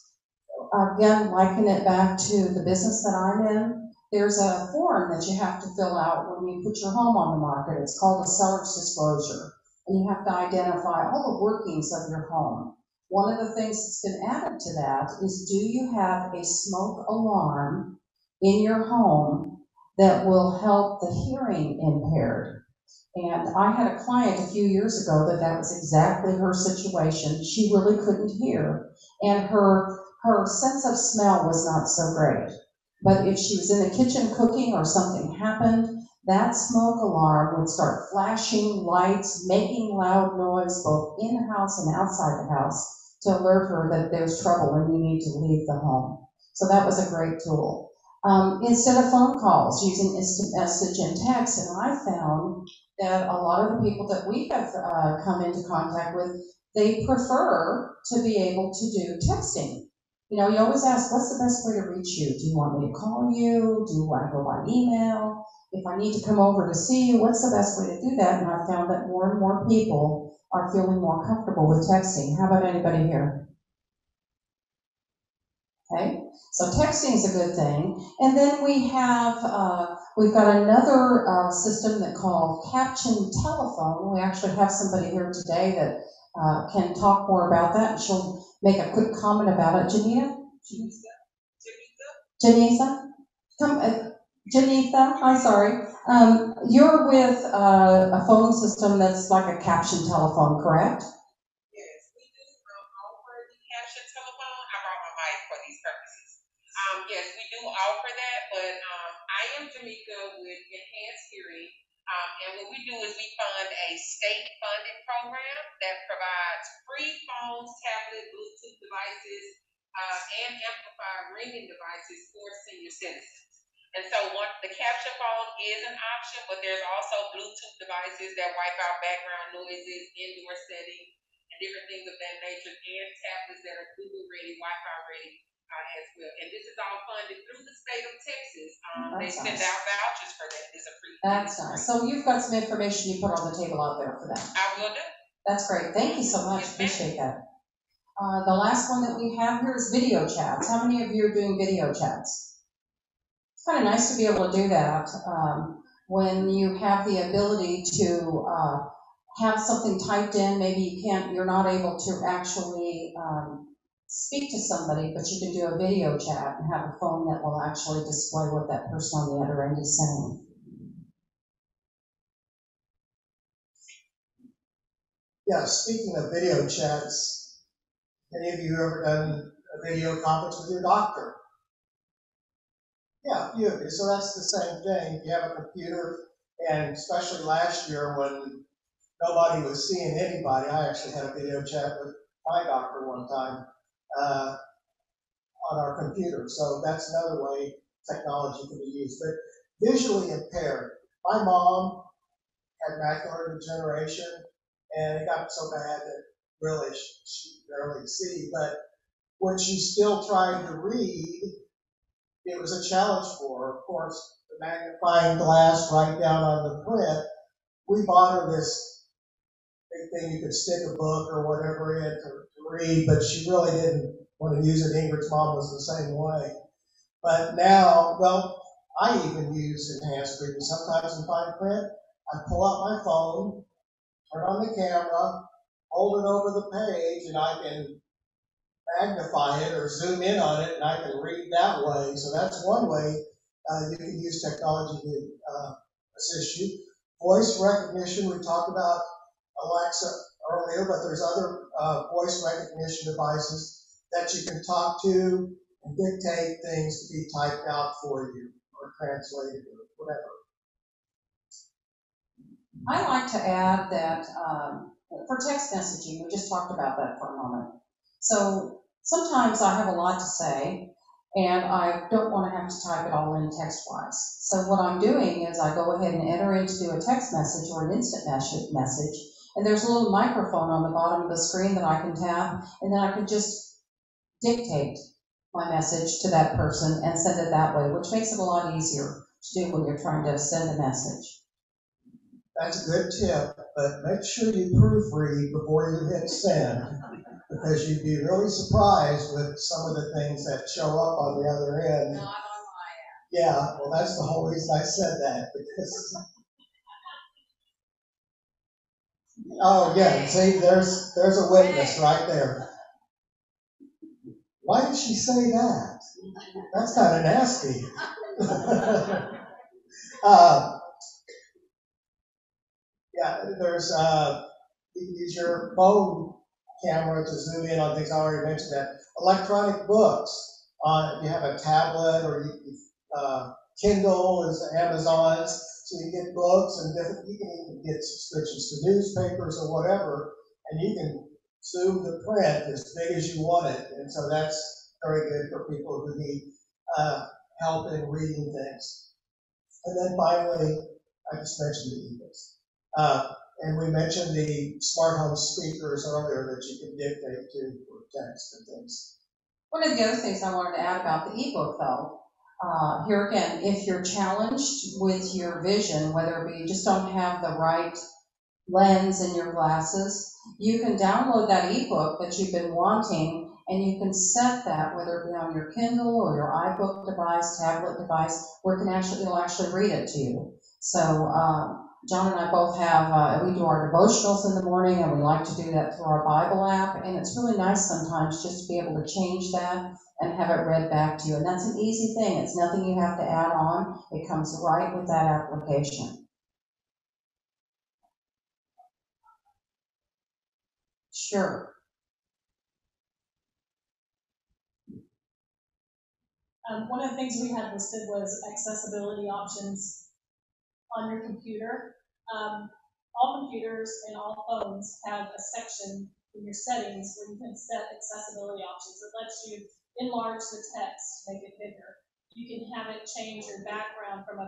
again, liken it back to the business that I'm in. There's a form that you have to fill out when you put your home on the market. It's called a seller's disclosure. And you have to identify all the workings of your home. One of the things that's been added to that is, do you have a smoke alarm in your home that will help the hearing impaired? And I had a client a few years ago that was exactly her situation. She really couldn't hear, and her sense of smell was not so great. But if she was in the kitchen cooking or something happened, that smoke alarm would start flashing lights, making loud noise both in the house and outside the house, to alert her that there's trouble and you need to leave the home. So that was a great tool. Instead of phone calls, using instant message and text, and I found that a lot of the people that we have come into contact with, they prefer to be able to do texting. You know, you always ask, what's the best way to reach you? Do you want me to call you? Do you want to go by email? If I need to come over to see you, what's the best way to do that? And I've found that more and more people are feeling more comfortable with texting. How about anybody here? Okay, so texting is a good thing. And then we have, we've got another system that called Caption Telephone. We actually have somebody here today that can talk more about that, and she'll make a quick comment about it. Janita? Janita? Come, Janita, I'm sorry. You're with a phone system that's like a caption telephone, correct? Yes, we do offer the caption telephone. I brought my mic for these purposes. Yes, we do offer that, but I am Janita with Enhanced Hearing. And what we do is we fund a state funded program that provides free phones, tablet, Bluetooth devices, and amplified ringing devices for senior citizens. And so one, the capture phone is an option, but there's also Bluetooth devices that wipe out background noises, indoor settings, and different things of that nature, and tablets that are Google ready, Wi-Fi ready as well. And this is all funded through the state of Texas. They send out vouchers for that. It's a free. That's nice. So you've got some information you put on the table out there for that. I will do. That's great. Thank you so much. Yes, appreciate that. The last one that we have here is video chats. How many of you are doing video chats? It's kind of nice to be able to do that when you have the ability to have something typed in. Maybe you can't, you're not able to actually speak to somebody, but you can do a video chat and have a phone that will actually display what that person on the other end is saying. Yeah, speaking of video chats, any of you ever done a video conference with your doctor? Yeah, a few of you. So that's the same thing. You have a computer, and especially last year when nobody was seeing anybody, I actually had a video chat with my doctor one time. On our computer. So that's another way technology can be used. But visually impaired. My mom had macular degeneration, and it got so bad that really she barely could see. But when she still tried to read, it was a challenge for her. Of course, the magnifying glass right down on the print. We bought her this big thing you could stick a book or whatever in to read, but she really didn't want to use it. Ingrid's mom was the same way. But now, well, I even use enhanced reading. Sometimes in fine print, I pull out my phone, turn on the camera, hold it over the page, and I can magnify it or zoom in on it, and I can read that way. So that's one way you can use technology to assist you. Voice recognition, we talked about Alexa earlier, but there's other voice recognition devices that you can talk to and dictate things to be typed out for you or translated or whatever. I like to add that for text messaging, we just talked about that for a moment. So sometimes I have a lot to say and I don't want to have to type it all in text-wise. So what I'm doing is I go ahead and enter into a text message or an instant message. And there's a little microphone on the bottom of the screen that I can tap, and then I can just dictate my message to that person and send it that way, which makes it a lot easier to do when you're trying to send a message. That's a good tip, but make sure you proofread before you hit send, because you'd be really surprised with some of the things that show up on the other end. Not on my end. Yeah, well, that's the whole reason I said that, because oh yeah, see, there's a witness right there. Why did she say that? That's kind of nasty. Yeah, there's you can use your phone camera to zoom in on things. I already mentioned that. Electronic books. You have a tablet or Kindle is Amazon's. So you get books and different, you can even get subscriptions to newspapers or whatever, and you can zoom the print as big as you want it. And so that's very good for people who need help in reading things. And then finally, I just mentioned the ebooks. And we mentioned the smart home speakers earlier that you can dictate to for text and things. One of the other things I wanted to add about the ebook, though, here again, if you're challenged with your vision, whether it be you just don't have the right lens in your glasses, you can download that ebook that you've been wanting, and you can set that, whether it be on your Kindle or your iBook device, tablet device, where it can actually, it'll actually read it to you. So John and I both have, we do our devotionals in the morning, and we like to do that through our Bible app, and it's really nice sometimes just to be able to change that and have it read back to you. And that's an easy thing. It's nothing you have to add on. It comes right with that application. Sure. One of the things we had listed was accessibility options on your computer. All computers and all phones have a section in your settings where you can set accessibility options. It lets you enlarge the text, make it bigger. You can have it change your background from a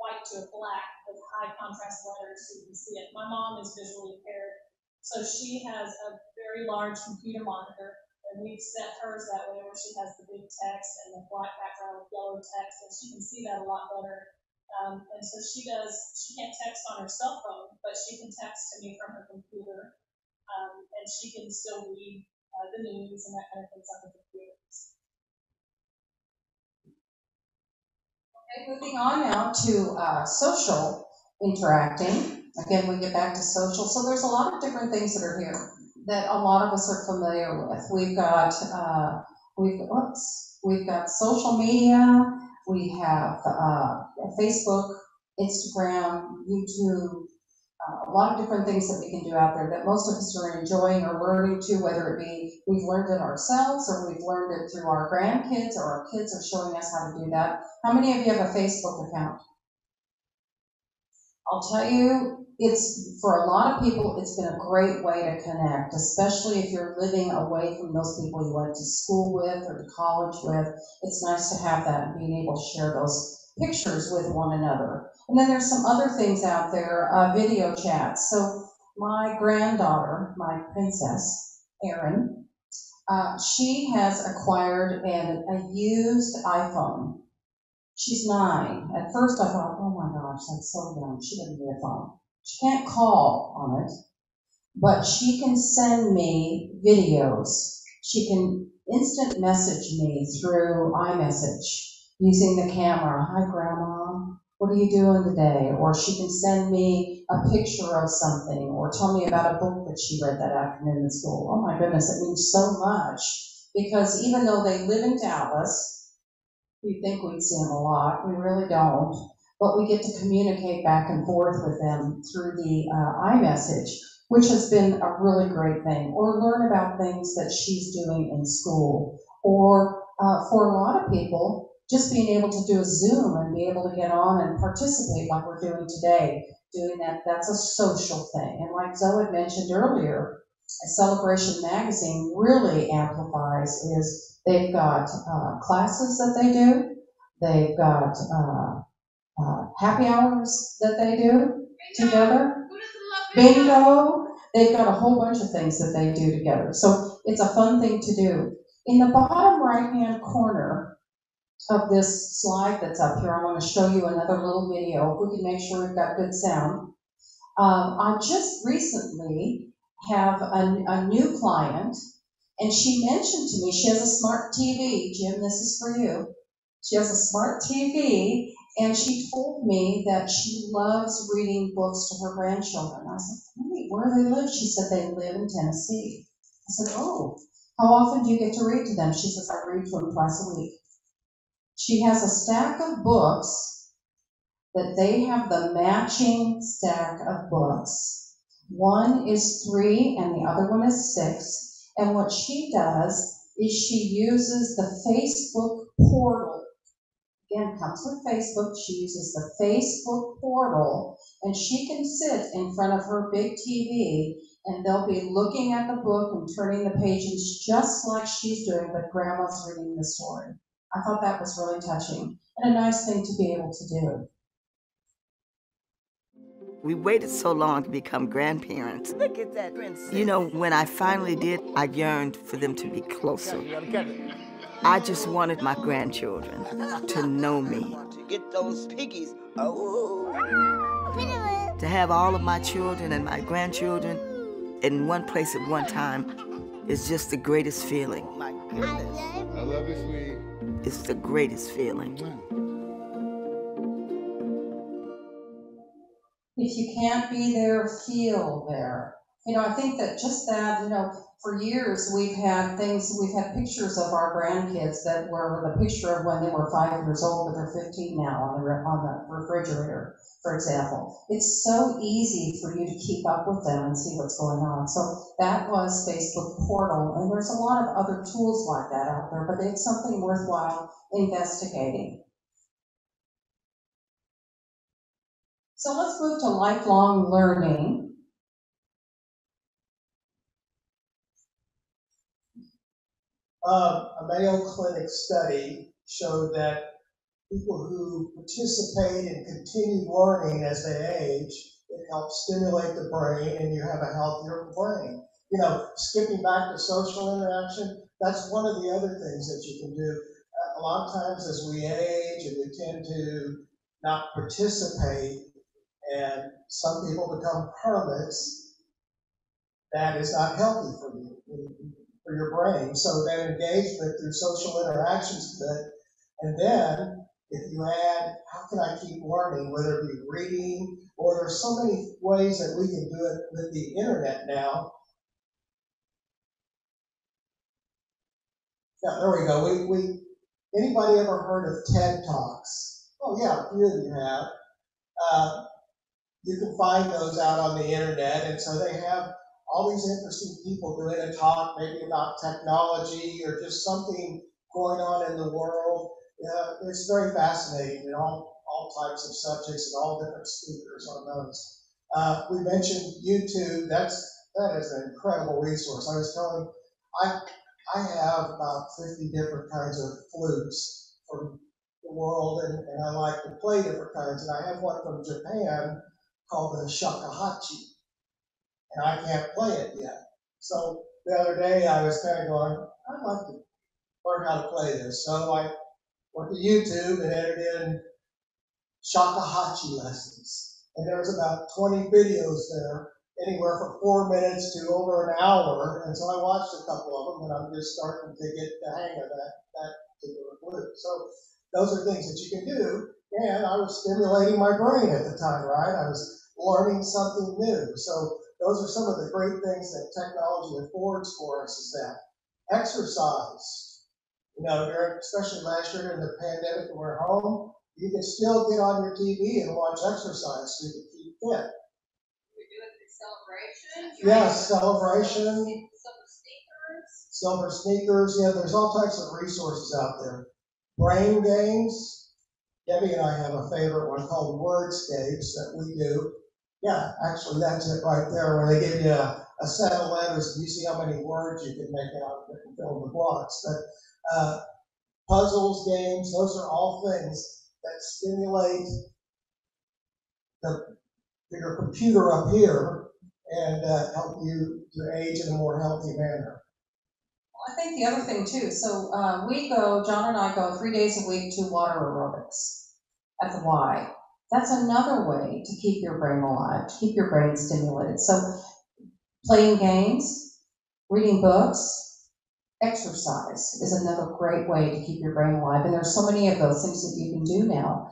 white to a black with high contrast letters so you can see it. My mom is visually impaired, so she has a very large computer monitor, and we've set hers that way where she has the big text and the black background with yellow text, and she can see that a lot better. And so she can't text on her cell phone, but she can text to me from her computer, and she can still read the news and that kind of things on the computers. Okay, moving on now to social interacting. Again, we get back to social. So there's a lot of different things that are here that a lot of us are familiar with. We've got we've got social media. We have Facebook, Instagram, YouTube. A lot of different things that we can do out there that most of us are enjoying or learning to, whether it be we've learned it ourselves or we've learned it through our grandkids or our kids are showing us how to do that. How many of you have a Facebook account? I'll tell you, it's for a lot of people, it's been a great way to connect, especially if you're living away from those people you went to school with or to college with. It's nice to have that and being able to share those pictures with one another. And then there's some other things out there, video chats. So my granddaughter, my princess, Erin, she has acquired a used iPhone. She's 9. At first I thought, oh my gosh, that's so young. She doesn't need a phone. She can't call on it, but she can send me videos. She can instant message me through iMessage using the camera. Hi, Grandma. What are you doing today? Or she can send me a picture of something or tell me about a book that she read that afternoon in school. Oh my goodness, it means so much because even though they live in Dallas, we think we'd see them a lot. We really don't, but we get to communicate back and forth with them through the iMessage, which has been a really great thing, or learn about things that she's doing in school, or for a lot of people, just being able to do a Zoom and be able to get on and participate like we're doing today, doing that, that's a social thing. And like Zoe had mentioned earlier, Celebration Magazine really amplifies is they've got classes that they do, they've got happy hours that they do together, bingo, they've got a whole bunch of things that they do together. So it's a fun thing to do. In the bottom right-hand corner of this slide that's up here, I want to show you another little video. If we can make sure we've got good sound. I just recently have a new client, and she mentioned to me she has a smart TV. Jim, this is for you. She has a smart TV, and she told me that she loves reading books to her grandchildren. I said, wait, where do they live? She said they live in Tennessee. I said, oh, how often do you get to read to them? She says, I read to them twice a week. She has a stack of books that they have the matching stack of books. One is 3 and the other one is 6. And what she does is she uses the Facebook portal. Again, comes with Facebook. She uses the Facebook portal, and she can sit in front of her big TV, and they'll be looking at the book and turning the pages just like she's doing, but Grandma's reading the story. I thought that was really touching and a nice thing to be able to do. We waited so long to become grandparents. Look at that princess. You know, when I finally did, I yearned for them to be closer. I just wanted my grandchildren to know me. Get those piggies. Oh. To have all of my children and my grandchildren in one place at one time is just the greatest feeling. My goodness. I love you, sweetie. It's the greatest feeling. If you can't be there, feel there. You know, I think that just that, you know, for years we've had pictures of our grandkids that were the picture of when they were 5 years old, but they're 15 now on the refrigerator, for example. It's so easy for you to keep up with them and see what's going on. So that was Facebook Portal, and there's a lot of other tools like that out there, but it's something worthwhile investigating. So let's move to lifelong learning. A Mayo Clinic study showed that people who participate in continued learning as they age, it helps stimulate the brain and you have a healthier brain. You know, skipping back to social interaction, that's one of the other things that you can do. A lot of times as we age and we tend to not participate, and some people become hermits. That is not healthy for you, for your brain. So that engagement through social interactions to that. And then if you add, how can I keep learning, whether it be reading, or there's so many ways that we can do it with the internet now. Yeah, there we go. We anybody ever heard of TED Talks? Oh yeah, a few of you have. You can find those out on the internet, and so they have all these interesting people doing a talk, maybe about technology or just something going on in the world. You know, it's very fascinating, and all types of subjects and all different speakers on those. We mentioned YouTube. That is an incredible resource. I was telling, I have about 50 different kinds of flutes from the world, and I like to play different kinds. And I have one from Japan called the shakuhachi, and I can't play it yet. So the other day I was kind of going, I'd like to learn how to play this. So I went to YouTube and entered in shakuhachi lessons. And there was about 20 videos there, anywhere from 4 minutes to over an hour. And so I watched a couple of them, and I'm just starting to get the hang of that particular group. So those are things that you can do. And I was stimulating my brain at the time, right? I was learning something new. So those are some of the great things that technology affords for us, is that exercise. You know, especially last year in the pandemic, when we're home, you can still get on your TV and watch exercise so you can keep fit. We do it for celebrations? Yes, celebration. Silver sneakers. Silver sneakers. Yeah, there's all types of resources out there. Brain games. Debbie and I have a favorite one called Wordscapes that we do. Yeah, actually, that's it right there, where they give you a set of letters and you see how many words you can make out and fill in the blocks. But puzzles, games, those are all things that stimulate your computer up here and help you to age in a more healthy manner. I think the other thing too, so John and I go 3 days a week to water aerobics at the Y. That's another way to keep your brain alive, to keep your brain stimulated. So playing games, reading books, exercise is another great way to keep your brain alive. And there's so many of those things that you can do now.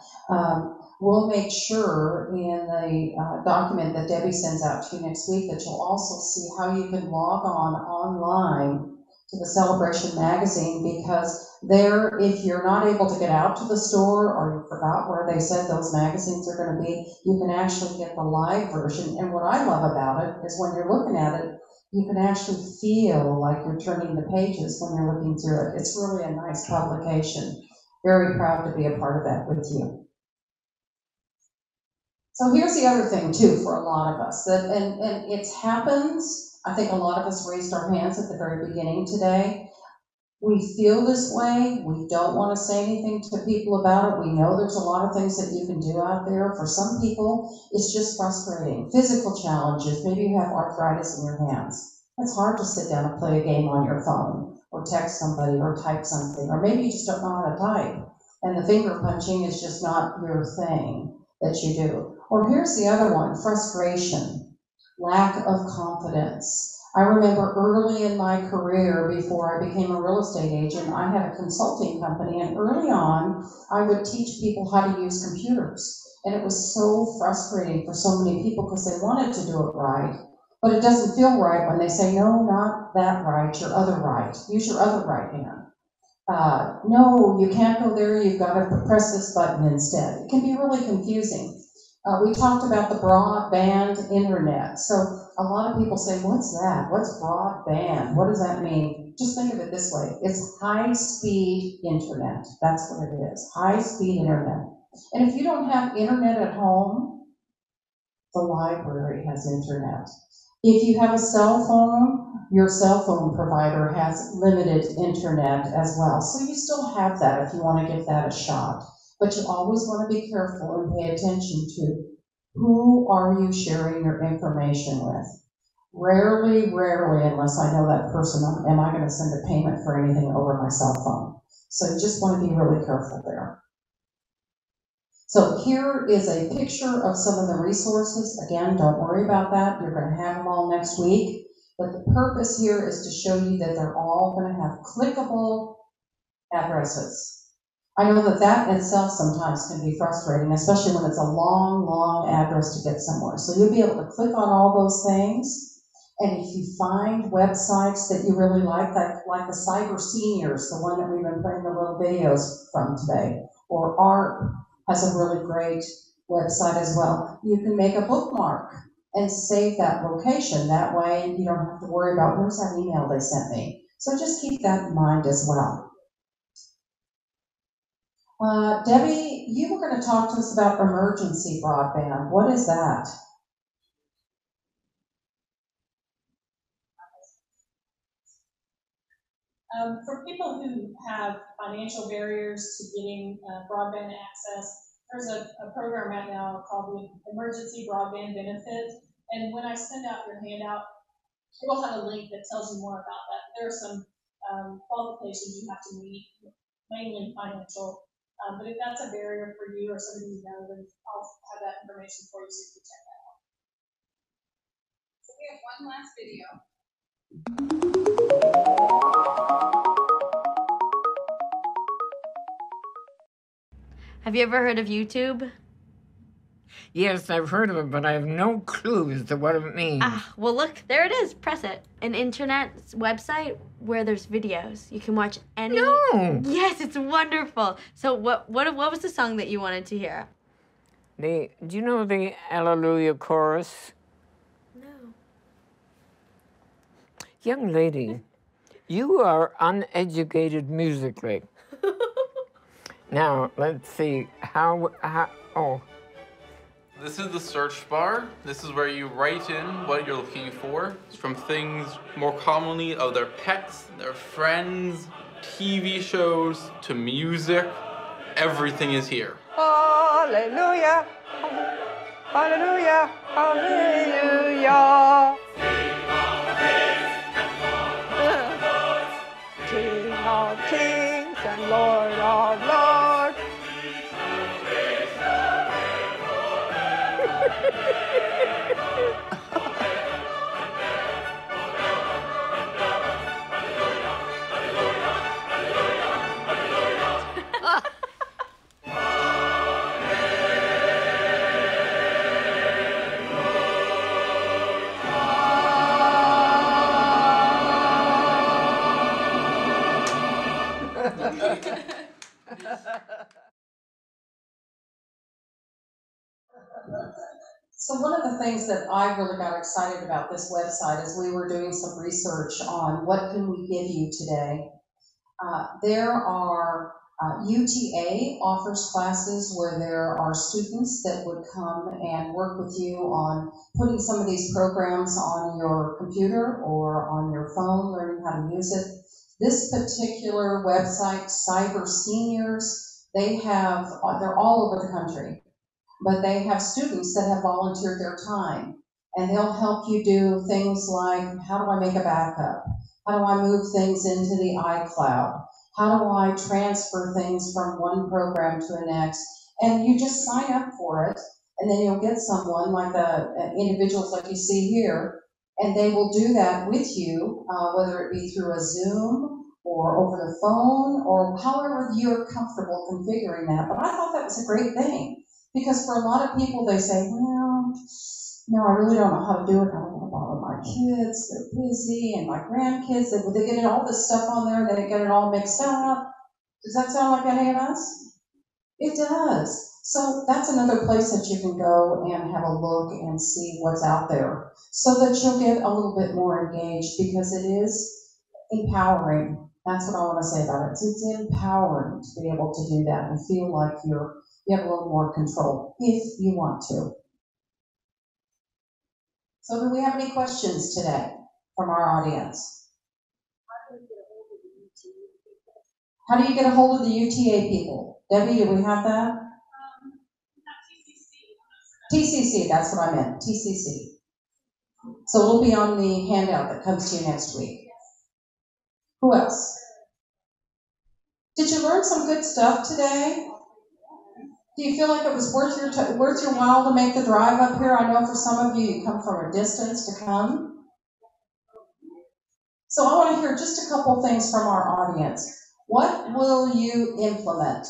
We'll make sure in the document that Debbie sends out to you next week that you'll also see how you can log on online to the Celebration Magazine, because there, if you're not able to get out to the store or you forgot where they said those magazines are going to be, you can actually get the live version. And what I love about it is when you're looking at it, you can actually feel like you're turning the pages when you're looking through it. It's really a nice publication. Very proud to be a part of that with you. So here's the other thing too for a lot of us, that, and it happens. I think a lot of us raised our hands at the very beginning today. we feel this way. We don't want to say anything to people about it. We know there's a lot of things that you can do out there. For some people, it's just frustrating. Physical challenges, maybe you have arthritis in your hands. It's hard to sit down and play a game on your phone or text somebody or type something, or maybe you just don't know how to type. And the finger punching is just not your thing that you do. Or here's the other one, frustration, lack of confidence. I remember early in my career, before I became a real estate agent, I had a consulting company, and early on, I would teach people how to use computers. And it was so frustrating for so many people because they wanted to do it right, but it doesn't feel right when they say, no, not that right, your other right, use your other right hand. No, you can't go there, you've got to press this button instead. It can be really confusing. We talked about the broadband internet. So a lot of people say, what's that? What's broadband? What does that mean? Just think of it this way. It's high-speed internet. That's what it is, high-speed internet. And if you don't have internet at home, the library has internet. If you have a cell phone, your cell phone provider has limited internet as well. So you still have that if you want to give that a shot. But you always want to be careful and pay attention to who are you sharing your information with. Rarely, unless I know that person, am I going to send a payment for anything over my cell phone. So you just want to be really careful there. So here is a picture of some of the resources. Again, don't worry about that. You're going to have them all next week. But the purpose here is to show you that they're all going to have clickable addresses. I know that that itself sometimes can be frustrating, especially when it's a long, long address to get somewhere. So you'll be able to click on all those things. And if you find websites that you really like the Cyber Seniors, the one that we've been playing the little videos from today, or ARP has a really great website as well, you can make a bookmark and save that location. That way you don't have to worry about where's that email they sent me. So just keep that in mind as well. Debbie, you were going to talk to us about emergency broadband. What is that? For people who have financial barriers to getting broadband access, there's a program right now called the Emergency Broadband Benefit. And when I send out your handout, it will have a link that tells you more about that. There are some qualifications you have to meet, mainly financial. But if that's a barrier for you or somebody you know, then I'll have that information for you so you can check that out. So we have one last video. Have you ever heard of YouTube? Yes, I've heard of it, but I have no clue as to what it means. Well, look, there it is. Press it. An internet website where there's videos. You can watch any... No! Yes, it's wonderful. So what was the song that you wanted to hear? Do you know the Alleluia chorus? No. Young lady, you are uneducated musically. Now, let's see. Oh... This is the search bar. This is where you write in what you're looking for. It's from things more commonly of their pets, their friends, TV shows, to music. Everything is here. Hallelujah, hallelujah, hallelujah. Sing all the days and Lord of lords. King of kings and Lord of lords. So one of the things that I really got excited about this website is we were doing some research on what can we give you today. There are UTA offers classes where there are students that would come and work with you on putting some of these programs on your computer or on your phone, learning how to use it. This particular website, Cyber Seniors, they have, they're all over the country, but they have students that have volunteered their time, and they'll help you do things like, how do I make a backup? How do I move things into the iCloud? How do I transfer things from one program to the next? And you just sign up for it, and then you'll get someone like the individuals like you see here, and they will do that with you, whether it be through a Zoom or over the phone or however you're comfortable configuring that. But I thought that was a great thing, because for a lot of people, they say, well, no, I really don't know how to do it. I don't want to bother my kids. They're busy, and my grandkids. They get all this stuff on there, and they get it all mixed up. Does that sound like any of us? It does. So that's another place that you can go and have a look and see what's out there, so that you'll get a little bit more engaged, because it is empowering. That's what I want to say about it. It's empowering to be able to do that and feel like you have a little more control if you want to. So do we have any questions today from our audience? How do you get a hold of the UTA people? Debbie, do we have that? TCC, that's what I meant, TCC. So we'll be on the handout that comes to you next week. Who else? Did you learn some good stuff today? Do you feel like it was worth your while to make the drive up here? I know for some of you, you come from a distance to come. So I want to hear just a couple things from our audience. What will you implement?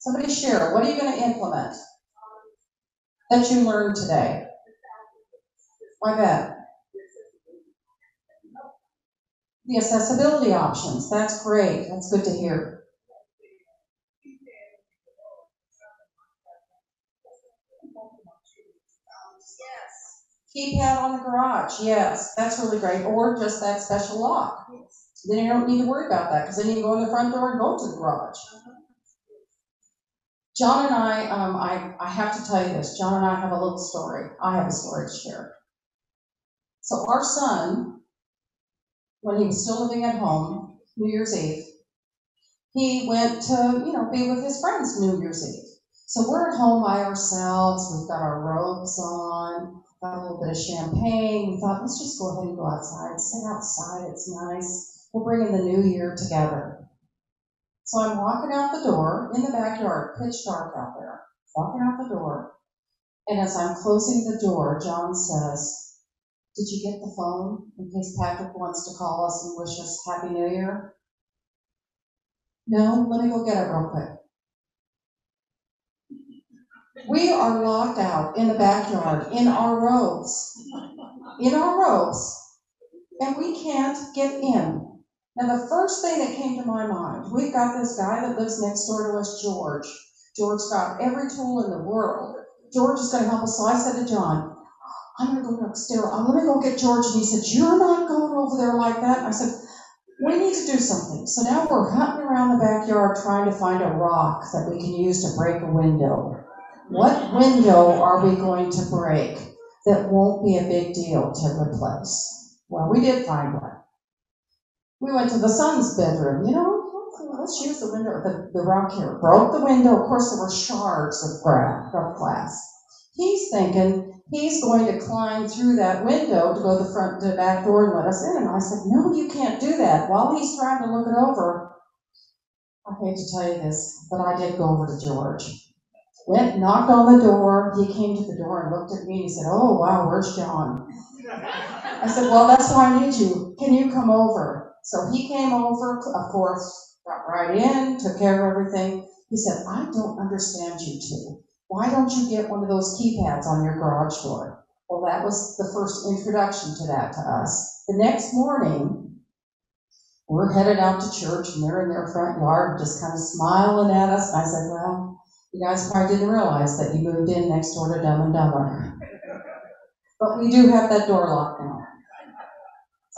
Somebody share, what are you going to implement that you learned today? My bad. The accessibility options, that's great. That's good to hear. Yes. Keypad on the garage, yes, that's really great. Or just that special lock. Then you don't need to worry about that, because then you can go in the front door and go to the garage. John and I have to tell you this, John and I have a little story. I have a story to share. So our son, when he was still living at home, New Year's Eve, he went to, you know, be with his friends New Year's Eve. So we're at home by ourselves, we've got our robes on, got a little bit of champagne. We thought, let's just go ahead and go outside, sit outside, it's nice. We'll bring in the new year together. So I'm walking out the door in the backyard, pitch dark out there, walking out the door. And as I'm closing the door, John says, did you get the phone in case Patrick wants to call us and wish us Happy New Year? No, let me go get it real quick. We are locked out in the backyard in our robes, and we can't get in. Now, the first thing that came to my mind, we've got this guy that lives next door to us, George. George's got every tool in the world. George is going to help us. So I said to John, I'm going to go upstairs. I'm going to go get George. And he said, you're not going over there like that. And I said, we need to do something. So now we're hunting around the backyard trying to find a rock that we can use to break a window. What window are we going to break that won't be a big deal to replace? Well, we did find one. We went to the son's bedroom, you know, let's use the window, the rock here. Broke the window. Of course, there were shards of glass. He's thinking he's going to climb through that window to go to the back door and let us in. And I said, no, you can't do that. While he's trying to look it over, I hate to tell you this, but I did go over to George. Went, knocked on the door. He came to the door and looked at me and he said, oh, wow, where's John? I said, well, that's why I need you. Can you come over? So he came over, of course, got right in, took care of everything. He said, I don't understand you two. Why don't you get one of those keypads on your garage door? Well, that was the first introduction to that to us. The next morning, we're headed out to church, and they're in their front yard just kind of smiling at us. I said, well, you guys probably didn't realize that you moved in next door to Dumb and Dumber. But we do have that door locked now.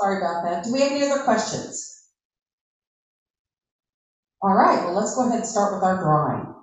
Sorry about that. Do we have any other questions? All right, well, let's go ahead and start with our drawing.